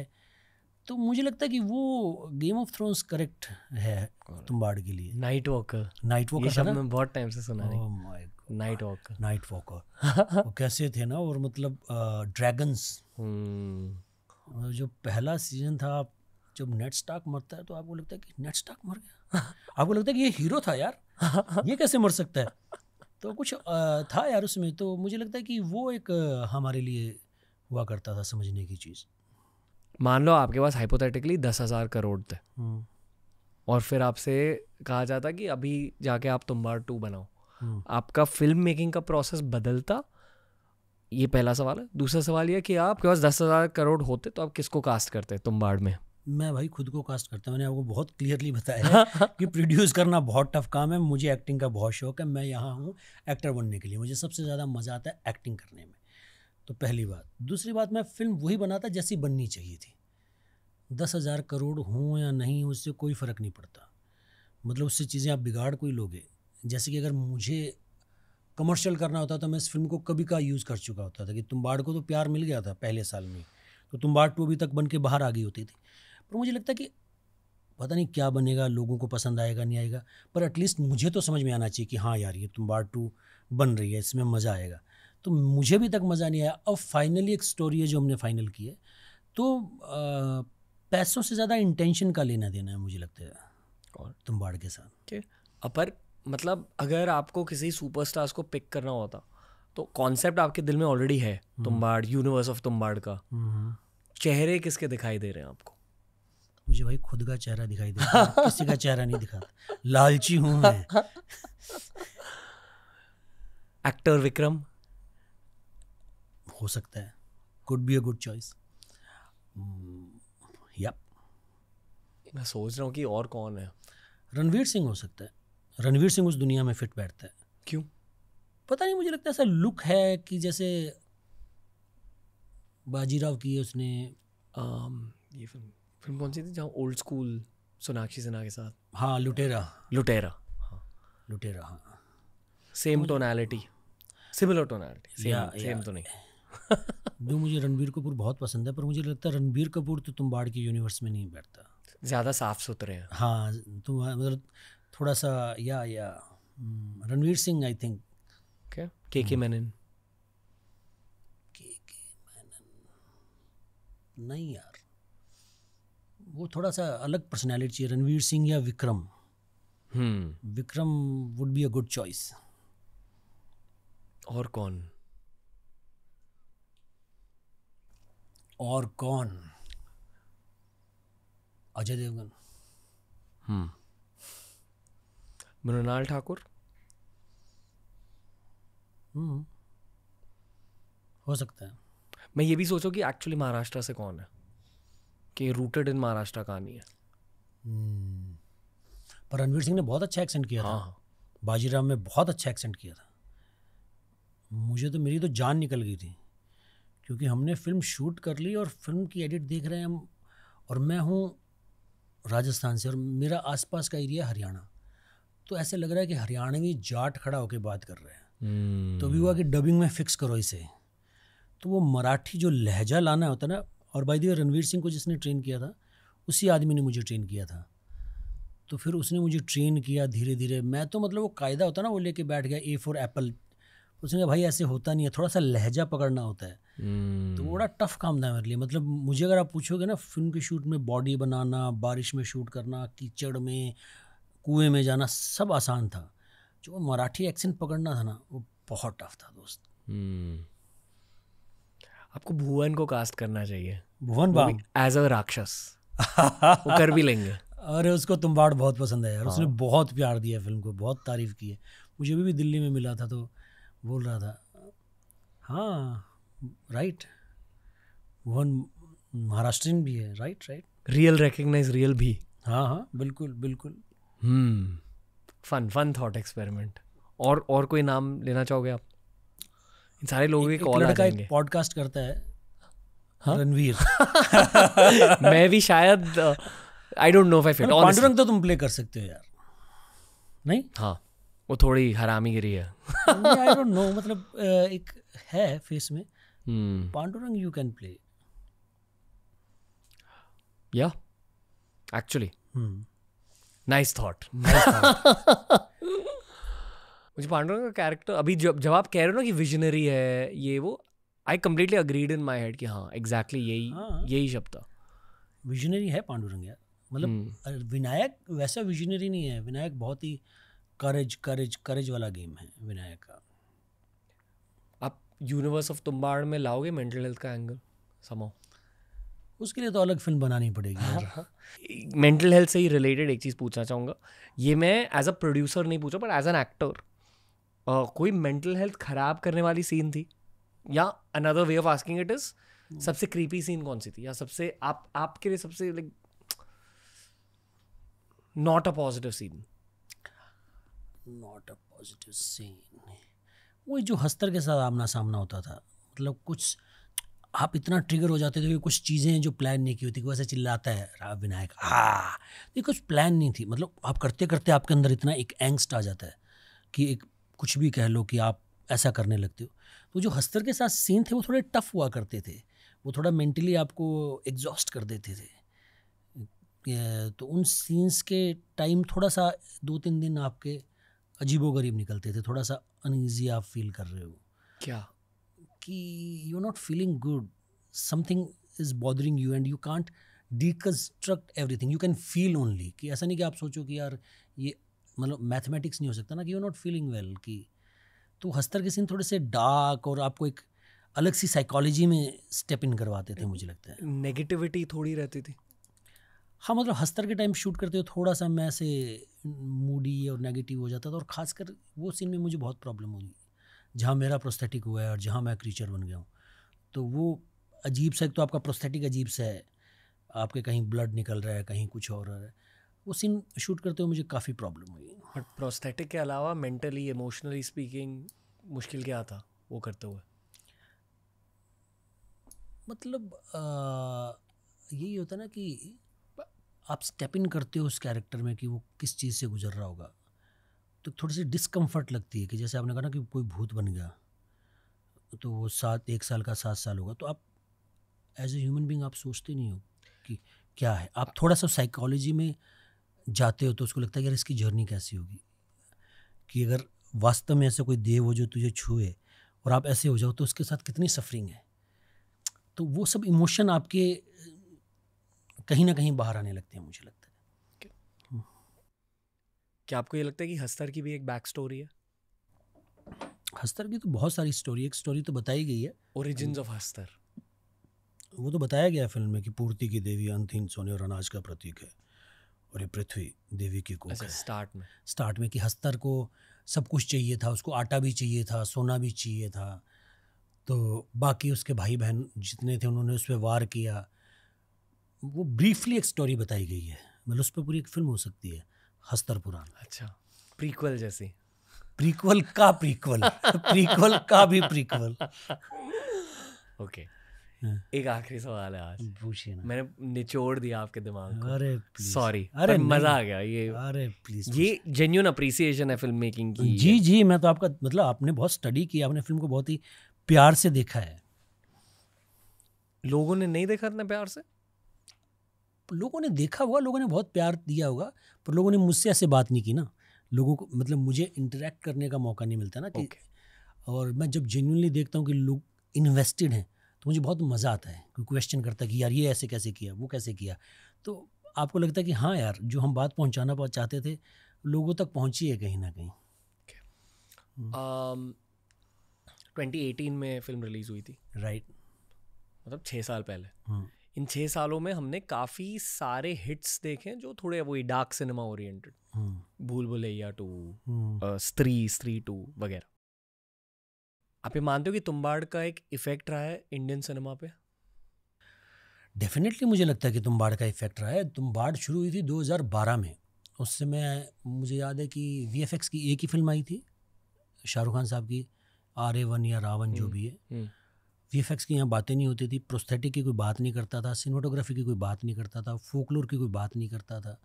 तो मुझे लगता है कि वो गेम ऑफ थ्रोन्स करेक्ट है तुम्बाड़ के लिए। नाइट वॉकर ये शब्द मैं बहुत टाइम से सुना नहीं। नाइट वॉकर कैसे थे ना, और मतलब ड्रैगन्स, जो पहला सीजन था जब नेड स्टार्क मरता है तो आपको लगता है कि नेड स्टार्क मर गया, आपको लगता है कि ये हीरो था यार, ये कैसे मर सकता है, तो कुछ था यार उसमें। तो मुझे लगता है कि वो एक हमारे लिए हुआ करता था समझने की चीज़। मान लो आपके पास हाइपोथेटिकली 10,000 करोड़ थे और फिर आपसे कहा जाता कि अभी जाके आप तुम्बाड 2 बनाओ, आपका फिल्म मेकिंग का प्रोसेस बदलता? ये पहला सवाल है। दूसरा सवाल ये कि आपके पास 10,000 करोड़ होते तो आप किसको कास्ट करते तुम्बाड में? मैं भाई खुद को कास्ट करता हूँ, मैंने आपको बहुत क्लियरली बताया है कि प्रोड्यूस करना बहुत टफ काम है, मुझे एक्टिंग का बहुत शौक है, मैं यहाँ हूँ एक्टर बनने के लिए, मुझे सबसे ज़्यादा मज़ा आता है एक्टिंग करने में, तो पहली बात। दूसरी बात, मैं फिल्म वही बनाता जैसी बननी चाहिए थी, 10,000 करोड़ हों या नहीं उससे कोई फ़र्क नहीं पड़ता, मतलब उससे चीज़ें आप बिगाड़ कोई लोगे। जैसे कि अगर मुझे कमर्शियल करना होता तो मैं इस फिल्म को कभी का यूज़ कर चुका होता था, कि तुम्बाड़ को तो प्यार मिल गया था पहले साल में, तो तुम्बाड़ 2 अभी तक बन के बाहर आ गई होती थी। पर मुझे लगता कि पता नहीं क्या बनेगा, लोगों को पसंद आएगा नहीं आएगा, पर एटलीस्ट मुझे तो समझ में आना चाहिए कि हाँ यार ये तुम्बाड़ 2 बन रही है, इसमें मज़ा आएगा। तो मुझे भी तक मज़ा नहीं आया। अब फाइनली एक स्टोरी है जो हमने फाइनल की है, तो पैसों से ज़्यादा इंटेंशन का लेना देना है मुझे लगता है और तुम्बाड़ के साथ। पर मतलब अगर आपको किसी सुपरस्टार्स को पिक करना होता तो कॉन्सेप्ट आपके दिल में ऑलरेडी है तुम्बाड़, यूनिवर्स ऑफ तुम्बाड़ का, चेहरे किसके दिखाई दे रहे हैं आपको? मुझे भाई खुद का चेहरा दिखाई देता है, किसी का चेहरा नहीं दिखाता, लालची हूँ मैं। एक्टर विक्रम हो सकता है, could be a good choice. या मैं सोच रहा हूँ कि और कौन है, रणवीर सिंह हो सकता है, रणवीर सिंह उस दुनिया में फिट बैठता है। क्यों पता नहीं, मुझे लगता है ऐसा लुक है कि जैसे बाजीराव की है उसने, ये फिल्म कौन सी थी जहाँ ओल्ड स्कूल सोनाक्षी सिन्हा के साथ, हाँ लुटेरा, हाँ same tonality, similar tonality, same तो नहीं। जो मुझे रणबीर कपूर बहुत पसंद है, पर मुझे लगता है रणबीर कपूर तो तुम्बाड़ के यूनिवर्स में नहीं बैठता। ज़्यादा साफ सुथरे हैं। हाँ तो मतलब थोड़ा सा या रणवीर सिंह आई थिंक क्या के मैनन नहीं यार, वो थोड़ा सा अलग पर्सनालिटी चाहिए। रणवीर सिंह या Vikram. Vikram would be a good choice. और कौन? अजय देवगन। मृणाल ठाकुर हो सकता है। मैं ये भी सोचो कि एक्चुअली महाराष्ट्र से कौन है, कि रूटेड इन महाराष्ट्र कहानी है। पर रणवीर सिंह ने बहुत अच्छा एक्सेंट किया था, बाजीराव में बहुत अच्छा एक्सेंट किया था। मुझे तो मेरी तो जान निकल गई थी, क्योंकि हमने फिल्म शूट कर ली और फिल्म की एडिट देख रहे हैं हम। और मैं हूँ राजस्थान से और मेरा आसपास का एरिया हरियाणा, तो ऐसे लग रहा है कि हरियाणवी जाट खड़ा होकर बात कर रहे हैं। तो भी हुआ कि डबिंग में फिक्स करो इसे, तो वो मराठी जो लहजा लाना होता ना। और by the way Ranveer Singh को जिसने ट्रेन किया था उसी आदमी ने मुझे ट्रेन किया था, तो फिर उसने मुझे ट्रेन किया धीरे धीरे। मैं तो मतलब वो कायदा होता ना वो लेके बैठ गया, ए फॉर एप्पल। उसने कहा भाई ऐसे होता नहीं है, थोड़ा सा लहजा पकड़ना होता है। तो बड़ा टफ काम था मेरे लिए। मतलब मुझे अगर आप पूछोगे ना फिल्म के शूट में बॉडी बनाना, बारिश में शूट करना, कीचड़ में, कुएँ में जाना, सब आसान था। जो मराठी एक्सेंट पकड़ना था ना वो बहुत टफ था दोस्त। आपको भुवन को कास्ट करना चाहिए, भुवन बाम एज अ राक्षस। वो कर भी लेंगे। अरे उसको तुम्बाड बहुत पसंद है यार। उसने बहुत प्यार दिया फिल्म को, बहुत तारीफ़ की है। मुझे भी दिल्ली में मिला था तो बोल रहा था हाँ राइट, भुवन महाराष्ट्रियन भी है। Right right, real recognize real भी। हाँ हाँ बिल्कुल बिल्कुल। Fun fun thought experiment. और कोई नाम लेना चाहोगे आप? सारे लोगों के कॉल आ जाएंगे। पॉडकास्ट करता है रणवीर। मैं भी शायद I don't know if I fit on. Pandurang तो तुम प्ले कर सकते हो यार। नहीं हाँ वो थोड़ी हरामीगिरी है। आई डोंट नो, मतलब एक है फेस में पांडुरंग यू कैन प्ले या एक्चुअली। Nice thought. मुझे पांडुरंग का कैरेक्टर अभी जब आप कह रहे हो ना कि विजनरी है ये वो, I completely agreed in my head कि हाँ एग्जैक्टली यही शब्द था। विजनरी है पांडुरंग यार, मतलब विनायक वैसा विजनरी नहीं है। विनायक बहुत ही करेज वाला गेम है विनायक का। आप यूनिवर्स ऑफ तुम्बाड़ में लाओगे मेंटल हेल्थ का एंगल समाओ? उसके लिए तो अलग फिल्म बनानी पड़ेगी। मेंटल हेल्थ से ही रिलेटेड एक चीज़ पूछना चाहूँगा, ये मैं एज अ प्रोड्यूसर नहीं पूछा बट एज एन एक्टर, कोई मेंटल हेल्थ खराब करने वाली सीन थी? या another way of asking it is, सबसे क्रीपी सीन कौन सी थी? या सबसे आपके लिए सबसे like not a positive scene? Not a positive scene वही जो हस्तर के साथ आमना सामना होता था। मतलब कुछ आप इतना ट्रिगर हो जाते थे कि कुछ चीज़ें जो प्लान नहीं की होती, कि वैसे चिल्लाता है विनायक हाँ, ये कुछ प्लान नहीं थी। मतलब आप करते करते आपके अंदर इतना एक एंगस्ट आ जाता है कि एक कुछ भी कह लो कि आप ऐसा करने लगते हो। तो जो हस्तर के साथ सीन थे वो थोड़े टफ हुआ करते थे, वो थोड़ा मेंटली आपको एग्जॉस्ट कर देते थे। तो उन सीन्स के टाइम थोड़ा सा 2-3 दिन आपके अजीबोगरीब निकलते थे, थोड़ा सा अनईजी आप फील कर रहे हो क्या कि you are not feeling good, something is bothering you and you can't deconstruct everything, you can feel only. कि ऐसा नहीं कि आप सोचो कि यार ये मतलब मैथमेटिक्स नहीं हो सकता ना कि यू नॉट फीलिंग वेल की। तो हस्तर के सीन थोड़े से डार्क और आपको एक अलग सी साइकोलॉजी में स्टेप इन करवाते थे। मुझे लगता है नेगेटिविटी थोड़ी रहती थी। हाँ मतलब हस्तर के टाइम शूट करते हुए थोड़ा सा मैं ऐसे मूडी और नेगेटिव हो जाता था। और ख़ासकर वो सीन में मुझे बहुत प्रॉब्लम हुई जहाँ मेरा प्रोस्थेटिक हुआ है और जहाँ मैं क्रीचर बन गया हूँ। तो वो अजीब सा, एक तो आपका प्रोस्थेटिक अजीब सा है, आपके कहीं ब्लड निकल रहा है कहीं कुछ हो रहा है। वो सीन शूट करते हुए मुझे काफ़ी प्रॉब्लम हुई। बट प्रोस्थेटिक के अलावा मेंटली इमोशनली स्पीकिंग मुश्किल क्या था वो करते हुए? मतलब यही होता ना कि आप स्टेप इन करते हो उस कैरेक्टर में कि वो किस चीज़ से गुजर रहा होगा। तो थोड़ी सी डिस्कम्फर्ट लगती है कि जैसे आपने कहा ना कि कोई भूत बन गया तो वो 7 1 साल का 7 साल होगा। तो आप एज ए ह्यूमन बींग आप सोचते नहीं हो कि क्या है, आप थोड़ा सा साइकोलॉजी में जाते हो तो उसको लगता है यार इसकी जर्नी कैसी होगी, कि अगर वास्तव में ऐसे कोई देव हो जो तुझे छूए और आप ऐसे हो जाओ तो उसके साथ कितनी सफरिंग है। तो वो सब इमोशन आपके कहीं ना कहीं बाहर आने लगते हैं, मुझे लगता है। okay. क्या आपको ये लगता है कि हस्तर की भी एक बैक स्टोरी है? हस्तर की तो बहुत सारी स्टोरी, एक स्टोरी तो बताई गई है, ओरिजिन्स ऑफ हस्तर, वो तो बताया गया है फिल्म में कि पूर्ति की देवी अंतहीन सोने और अनाज का प्रतीक है और ये पृथ्वी देवी की कोख है। स्टार्ट में कि हस्तर को सब कुछ चाहिए था, उसको आटा भी चाहिए था, सोना भी चाहिए था, तो बाकी उसके भाई बहन जितने थे उन्होंने उस पर वार किया। वो ब्रीफली एक स्टोरी बताई गई है, मतलब उस पर पूरी एक फिल्म हो सकती है, हस्तर पुराण। अच्छा, प्रीक्वल जैसी, प्रीक्वल का प्रीक्वल प्रीक्वल का भी प्रीक्वल। ओके, एक आखिरी सवाल है आज, पूछिए ना। मैंने निचोड़ दिया आपके दिमाग को, अरे सॉरी, अरे मजा आ गया। ये अरे प्लीज, ये जेन्युइन अप्रिसिएशन है फिल्म मेकिंग की। जी जी, मैं तो आपका, मतलब आपने बहुत स्टडी किया, आपने फिल्म को बहुत ही प्यार से देखा है। लोगों ने नहीं देखा इतना प्यार से, लोगों ने देखा होगा, लोगों ने बहुत प्यार दिया होगा, पर लोगों ने मुझसे ऐसे बात नहीं की ना। लोगों को मतलब मुझे इंटरेक्ट करने का मौका नहीं मिलता ना कि और मैं जब जेन्युइनली देखता हूँ कि लोग इन्वेस्टेड हैं तो मुझे बहुत मज़ा आता है। कोई क्वेश्चन करता है कि यार ये ऐसे कैसे किया, वो कैसे किया, तो आपको लगता है कि हाँ यार जो हम बात पहुँचाना चाहते थे लोगों तक पहुँची है कहीं ना कहीं। 2018 में फिल्म रिलीज़ हुई थी, राइट, मतलब 6 साल पहले। इन 6 सालों में हमने काफ़ी सारे हिट्स देखे जो थोड़े वही dark cinema oriented, Bhool Bhulaiyaa two, Stree two वगैरह। आप ये मानते हो कि तुम्बाड का एक इफेक्ट रहा है इंडियन सिनेमा पे? डेफिनेटली मुझे लगता है कि तुम्बाड का इफेक्ट रहा है। तुम्बाड शुरू हुई थी 2012 में। उस समय मुझे याद है कि VFX की एक ही फिल्म आई थी, शाहरुख खान साहब की, RA1 या रावन जो भी है। VFX की यहाँ बातें नहीं होती थी, प्रोस्थेटिक की कोई बात नहीं करता था, सिनेमाटोग्राफी की कोई बात नहीं करता था, फोकलोर की कोई बात नहीं करता था।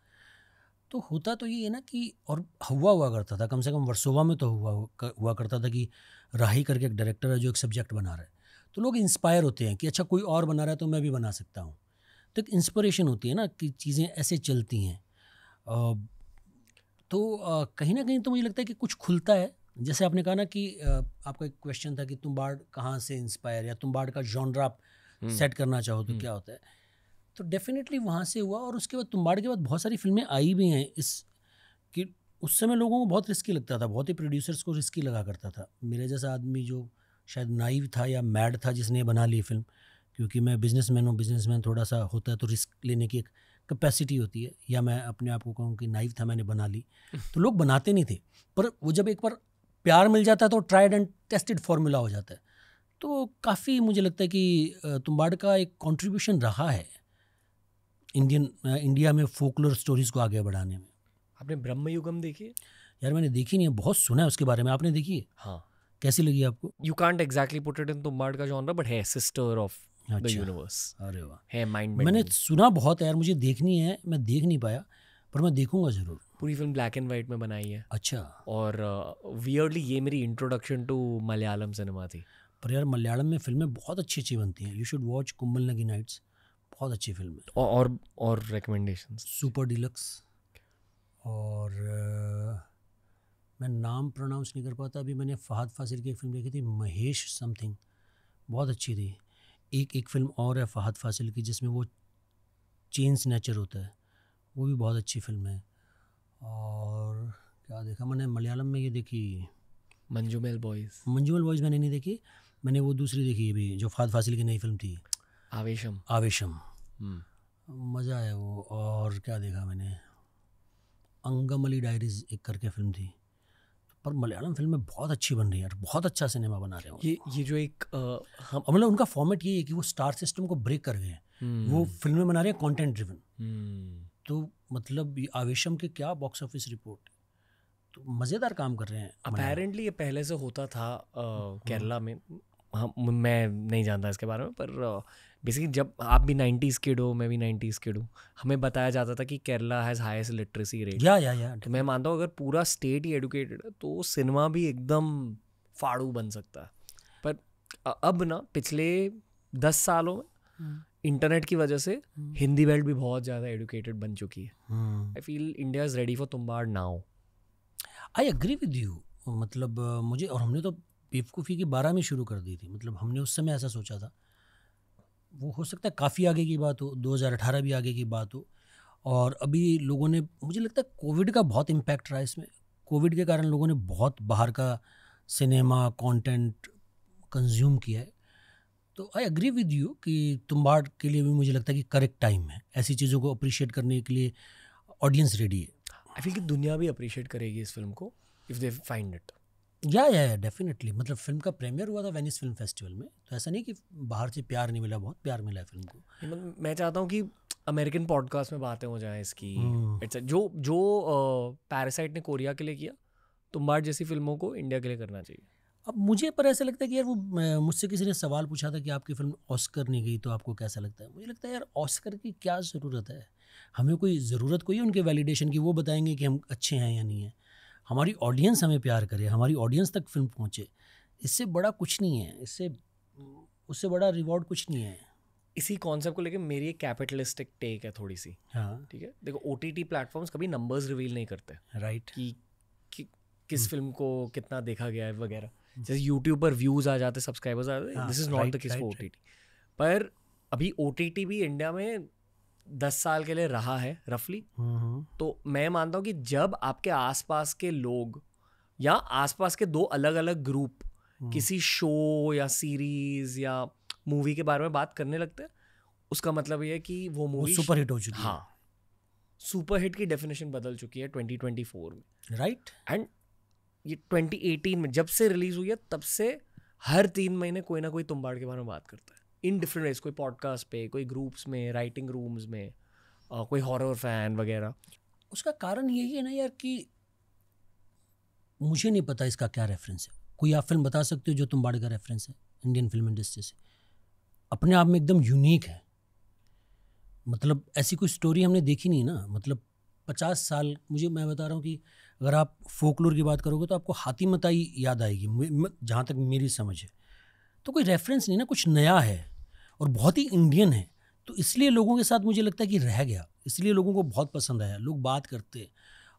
तो होता तो ये है ना कि और हुआ करता था, कम से कम वर्सोवा में तो हुआ करता था कि राही करके एक डायरेक्टर है जो एक सब्जेक्ट बना रहा है, तो लोग इंस्पायर होते हैं कि अच्छा कोई और बना रहा है तो मैं भी बना सकता हूँ। तो एक इंस्पिरेशन होती है ना कि चीज़ें ऐसे चलती हैं। तो कहीं ना कहीं तो मुझे लगता है कि कुछ खुलता है। जैसे आपने कहा ना कि आपका एक क्वेश्चन था कि तुम्बाड कहाँ से इंस्पायर, या तुम्बाड का जॉनरा आप सेट करना चाहो तो क्या होता है, तो डेफिनेटली वहाँ से हुआ। और उसके बाद तुम्बाड़ के बाद बहुत सारी फिल्में आई भी हैं इस, कि उस समय लोगों को बहुत रिस्की लगता था, बहुत ही प्रोड्यूसर्स को रिस्की लगा करता था। मेरे जैसा आदमी जो शायद नाइव था या मैड था जिसने बना ली फिल्म, क्योंकि मैं बिजनेसमैन हूँ, बिजनेसमैन थोड़ा सा होता है तो रिस्क लेने की एक कैपेसिटी होती है, या मैं अपने आप को कहूँ कि नाइव था, मैंने बना ली। तो लोग बनाते नहीं थे, पर वो जब एक बार प्यार मिल जाता है तो ट्राइड एंड टेस्टेड फॉर्मूला हो जाता है। तो काफ़ी मुझे लगता है कि तुम्बाड़ का एक कॉन्ट्रीब्यूशन रहा है इंडिया में फोकलोर स्टोरीज़ को आगे बढ़ाने में। आपने ब्रह्मयुगम देखी है? यार मैंने देखी नहीं है, बहुत सुना है उसके बारे में। आपने देखी है? हाँ। कैसी लगी आपको? You can't exactly put it in Tumbbad का जॉनर, बट है सिस्टर ऑफ द यूनिवर्स। अरे वाह, है माइंड। मैंने सुना बहुत है यार, मुझे देखनी है, मैं देख नहीं पाया, पर मैं देखूंगा जरूर। पूरी फिल्म ब्लैक एंड वाइट में बनाई है। अच्छा। और वियर्डली ये मेरी इंट्रोडक्शन टू मलयालम सिनेमा थी। पर यार मलयालम में फिल्में बहुत अच्छी अच्छी बनती हैं, you should watch Kumbalangi Nights, बहुत अच्छी फिल्म है। और रिकमेंडेशंस सुपर डिलक्स, और मैं नाम प्रोनाउंस नहीं कर पाता। अभी मैंने फहद फासिल की एक फिल्म देखी थी, महेश समथिंग, बहुत अच्छी थी। एक फिल्म और है फहद फासिल की जिसमें वो चेन स्नैचर होता है, वो भी बहुत अच्छी फिल्म है। और क्या देखा मैंने मलयालम में, ये देखी मंजूमेल बॉयज़ मैंने नहीं देखी, मैंने वो दूसरी देखी अभी जो फहद फासिल की नई फिल्म थी, आवेशम, मज़ा आया वो। और क्या देखा मैंने, अंगम अली डायरीज एक करके फिल्म थी। पर मलयालम फिल्में बहुत अच्छी बन रही है यार, बहुत अच्छा सिनेमा बना रहे हैं। ये जो एक मतलब उनका फॉर्मेट ये है कि वो स्टार सिस्टम को ब्रेक कर गए हैं, वो फिल्में बना रहे हैं कंटेंट ड्रिवन। तो मतलब आवेशम के क्या बॉक्स ऑफिस रिपोर्ट, तो मज़ेदार काम कर रहे हैं। अपैरेंटली ये पहले से होता था केरला में, मैं नहीं जानता इसके बारे में, पर बेसिकली जब आप भी 90s किड हो, मैं भी 90s किड हूँ, हमें बताया जाता था कि Kerala has highest literacy rate. या तो मैं मानता हूँ अगर पूरा स्टेट ही एडुकेटेड है तो सिनेमा भी एकदम फाड़ू बन सकता है। पर अब ना पिछले 10 सालों में इंटरनेट की वजह से हिंदी बेल्ट भी बहुत ज़्यादा एडुकेटेड बन चुकी है. I feel India is ready for Tumbbad now. I agree with you. मतलब मुझे, और हमने तो बेवकूफ़ी की 12 में शुरू कर दी थी. मतलब हमने उस समय ऐसा सोचा था. वो हो सकता है काफ़ी आगे की बात हो, 2018 भी आगे की बात हो. और अभी लोगों ने, मुझे लगता है कोविड का बहुत इम्पैक्ट रहा इसमें. कोविड के कारण लोगों ने बहुत बाहर का सिनेमा कंटेंट कंज्यूम किया है. तो आई एग्री विद यू कि तुम्बाड के लिए भी मुझे लगता है कि करेक्ट टाइम है. ऐसी चीज़ों को अप्रिशिएट करने के लिए ऑडियंस रेडी है. आई फील कि दुनिया भी अप्रिशिएट करेगी इस फिल्म को if they find it. Yeah definitely. मतलब फिल्म का प्रीमियर हुआ था वेनिस फिल्म फेस्टिवल में, तो ऐसा नहीं कि बाहर से प्यार नहीं मिला, बहुत प्यार मिला है फिल्म को. मैं चाहता हूँ कि अमेरिकन पॉडकास्ट में बातें हो जाएँ इसकी. इट्स जो पैरासाइट ने कोरिया के लिए किया, तुम्बाड जैसी फिल्मों को इंडिया के लिए करना चाहिए. अब मुझे पर ऐसा लगता है कि यार, वो मुझसे किसी ने सवाल पूछा था कि आपकी फिल्म ऑस्कर नहीं गई तो आपको कैसा लगता है. मुझे लगता है यार, ऑस्कर की क्या ज़रूरत है. हमें कोई ज़रूरत कोई है उनके वैलिडेशन की. वो बताएंगे कि हम अच्छे हैं या नहीं है. हमारी ऑडियंस हमें प्यार करे, हमारी ऑडियंस तक फिल्म पहुँचे, इससे बड़ा कुछ नहीं है. इससे उससे बड़ा रिवॉर्ड कुछ नहीं है. इसी कॉन्सेप्ट को लेकर मेरी एक कैपिटलिस्टिक टेक है थोड़ी सी. हाँ ठीक है. देखो, OTT प्लेटफॉर्म्स कभी नंबर्स रिवील नहीं करते, राइट, कि किस फिल्म को कितना देखा गया है वगैरह. जैसे यूट्यूब पर व्यूज़ आ जाते, सब्सक्राइबर्स आ जाते, this is not the case for OTT. पर अभी OTT भी इंडिया में 10 साल के लिए रहा है रफली. तो मैं मानता हूँ कि जब आपके आसपास के लोग या आसपास के दो अलग अलग ग्रुप किसी शो या सीरीज़ या मूवी के बारे में बात करने लगते हैं, उसका मतलब ये है कि वो मूवी सुपर हिट हो चुकी है. हाँ, सुपर हिट की डेफिनेशन बदल चुकी है 2024 में, राइट. एंड ये 2018 में जब से रिलीज़ हुई है, तब से हर 3 महीने कोई ना कोई तुम्बाड के बारे में बात करता है इन डिफरेंट वेज. कोई पॉडकास्ट पे, कोई ग्रुप्स में, राइटिंग रूम्स में, कोई हॉरर फैन वगैरह. उसका कारण यही है ना यार कि मुझे नहीं पता इसका क्या रेफरेंस है. कोई आप फिल्म बता सकते हो जो तुम्बाड का रेफरेंस है इंडियन फिल्म इंडस्ट्री से? अपने आप में एकदम यूनिक है. मतलब ऐसी कोई स्टोरी हमने देखी नहीं ना. मतलब 50 साल, मैं बता रहा हूँ कि अगर आप फोकलोर की बात करोगे तो आपको हाथी मताई याद आएगी, जहाँ तक मेरी समझ है. तो कोई रेफरेंस नहीं ना, कुछ नया है और बहुत ही इंडियन है. तो इसलिए लोगों के साथ मुझे लगता है कि रह गया. इसलिए लोगों को बहुत पसंद आया, लोग बात करते हैं.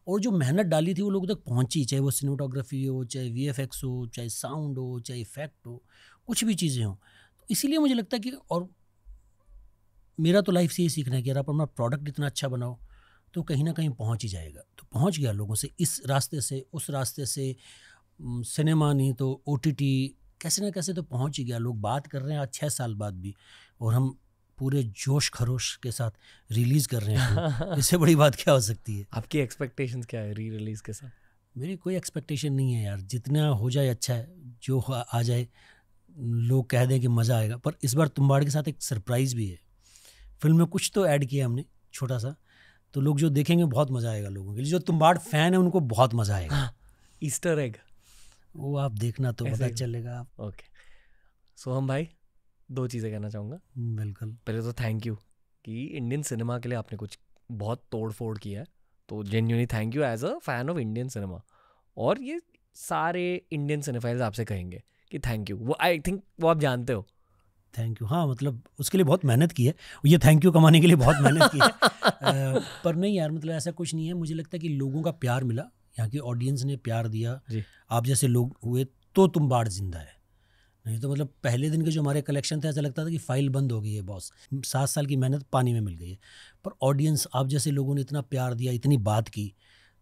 और जो मेहनत डाली थी वो लोगों तक पहुँची, चाहे वो सिनेमाटोग्राफी हो, चाहे VFX हो, चाहे साउंड हो, चाहे इफेक्ट हो, कुछ भी चीज़ें हों. तो इसीलिए मुझे लगता है कि, और मेरा तो लाइफ से ये सीखना है कि यार, आप अपना प्रोडक्ट इतना अच्छा बनाओ तो कहीं ना कहीं पहुंच ही जाएगा. तो पहुंच गया लोगों से, इस रास्ते से, उस रास्ते से, सिनेमा नहीं तो OTT, कैसे ना कैसे तो पहुंच ही गया. लोग बात कर रहे हैं 6 साल बाद भी, और हम पूरे जोश खरोश के साथ रिलीज़ कर रहे हैं. इससे बड़ी बात क्या हो सकती है? आपकी एक्सपेक्टेशंस क्या है री रिलीज़ के साथ? मेरी कोई एक्सपेक्टेशन नहीं है यार. जितना हो जाए अच्छा है, जो आ जाए, लोग कह दें कि मज़ा आएगा. पर इस बार तुम्बाड़ के साथ एक सरप्राइज़ भी है. फिल्म में कुछ तो ऐड किया हमने छोटा सा, तो लोग जो देखेंगे बहुत मज़ा आएगा. लोगों के लिए जो तुम्बाड़ फ़ैन है उनको बहुत मज़ा आएगा. ईस्टर एग वो आप देखना तो पता चलेगा. ओके, सोहम भाई, 2 चीज़ें कहना चाहूँगा. बिल्कुल. पहले तो थैंक यू कि इंडियन सिनेमा के लिए आपने कुछ बहुत तोड़ फोड़ किया है, तो genuinely thank you as a fan of Indian cinema. और ये सारे इंडियन सिनेफाइल्स आपसे कहेंगे कि थैंक यू. वो आई थिंक वो आप जानते हो. Thank you. हाँ, मतलब उसके लिए बहुत मेहनत की है. ये थैंक यू कमाने के लिए बहुत मेहनत की है. पर नहीं यार, मतलब ऐसा कुछ नहीं है. मुझे लगता है कि लोगों का प्यार मिला, यहाँ की ऑडियंस ने प्यार दिया, आप जैसे लोग हुए तो तुम्बाड़ जिंदा है. नहीं तो मतलब पहले दिन के जो हमारे कलेक्शन थे, ऐसा लगता था कि फाइल बंद हो गई है बॉस, 7 साल की मेहनत पानी में मिल गई है. पर ऑडियंस, आप जैसे लोगों ने इतना प्यार दिया, इतनी बात की,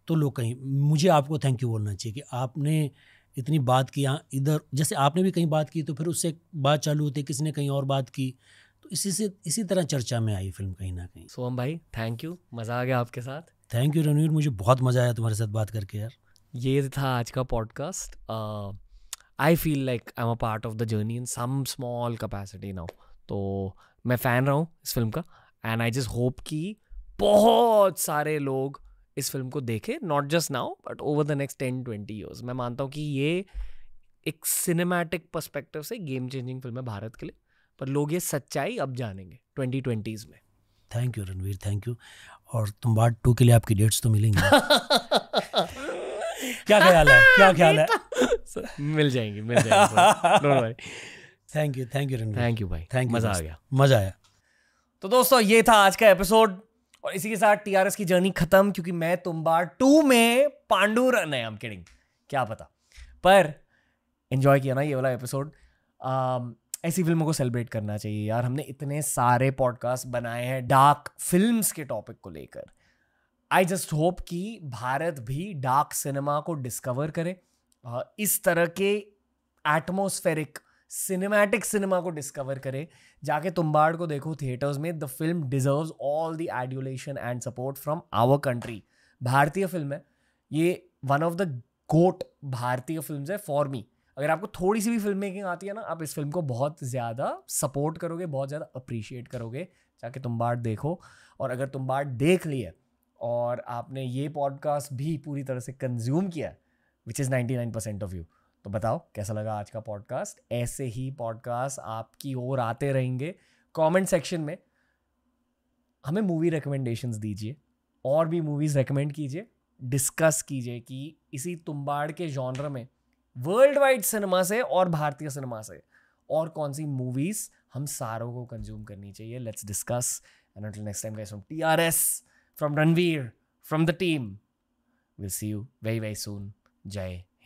तो लोग कहीं, मुझे आपको थैंक यू बोलना चाहिए कि आपने इतनी बात की. यहाँ इधर जैसे आपने भी कहीं बात की, तो फिर उससे बात चालू होती, किसी ने कहीं और बात की, तो इसी तरह चर्चा में आई फिल्म कहीं ना कहीं. सोहम भाई, थैंक यू, मज़ा आ गया आपके साथ. थैंक यू रणवीर, मुझे बहुत मज़ा आया तुम्हारे साथ बात करके यार. ये था आज का podcast. I feel like I am a part of the journey in some small capacity now. तो मैं फ़ैन रहा हूँ इस फिल्म का, एंड आई जस्ट होप कि बहुत सारे लोग इस फिल्म को देखे, not just now but over the next 10-20 years. मैं मानता हूँ कि ये एक सिनेमैटिक पर्सपेक्टिव से गेम चेंजिंग फिल्म है भारत के लिए, पर लोग ये सच्चाई अब जानेंगे 2020s में. Thank you Ranveer, thank you. और तुम्बाड़ 2 के लिए आपकी डेट्स तो मिलेंगी. क्या ख्याल है, क्या ख्याल है? मिल जाएंगे. Thank you Ranveer, thank you भाई, थैंक यू, मज़ा आ गया. तो दोस्तों ये था आज का एपिसोड और इसी के साथ टीआरएस की जर्नी खत्म, क्योंकि मैं तुम्बाड 2 में पांडुरंग आई एम किडिंग, क्या पता, पर एंजॉय किया ना ये वाला एपिसोड। ऐसी फिल्मों को सेलिब्रेट करना चाहिए यार। हमने इतने सारे पॉडकास्ट बनाए हैं डार्क फिल्म्स के टॉपिक को लेकर। आई जस्ट होप कि भारत भी डार्क सिनेमा को डिस्कवर करे, इस तरह के एटमोस्फेरिक सिनेमैटिक सिनेमा को डिस्कवर करे। जाके तुम्बाड़ को देखो थिएटर्स में, the film deserves all the adulation and support from our country. भारतीय फिल्म है ये, वन ऑफ द गोट भारतीय फिल्म्स है फॉर मी। अगर आपको थोड़ी सी भी फिल्म मेकिंग आती है ना, आप इस फिल्म को बहुत ज़्यादा सपोर्ट करोगे, बहुत ज़्यादा अप्रिशिएट करोगे। जाके तुम्बाड़ देखो, और अगर तुम्बाड़ देख लिया और आपने ये पॉडकास्ट भी पूरी तरह से कंज्यूम किया विच इज़ 99% ऑफ यू, तो बताओ कैसा लगा आज का पॉडकास्ट। ऐसे ही पॉडकास्ट आपकी ओर आते रहेंगे। कमेंट सेक्शन में हमें मूवी रिकमेंडेशंस दीजिए और भी मूवीज़ रिकमेंड कीजिए, डिस्कस कीजिए कि इसी तुम्बाड़ के जॉनर में वर्ल्ड वाइड सिनेमा से और भारतीय सिनेमा से और कौन सी मूवीज़ हम सारों को कंज्यूम करनी चाहिए। Let's discuss and until next time guys, from TRS, from Ranveer, from the team, will see you very very soon. जय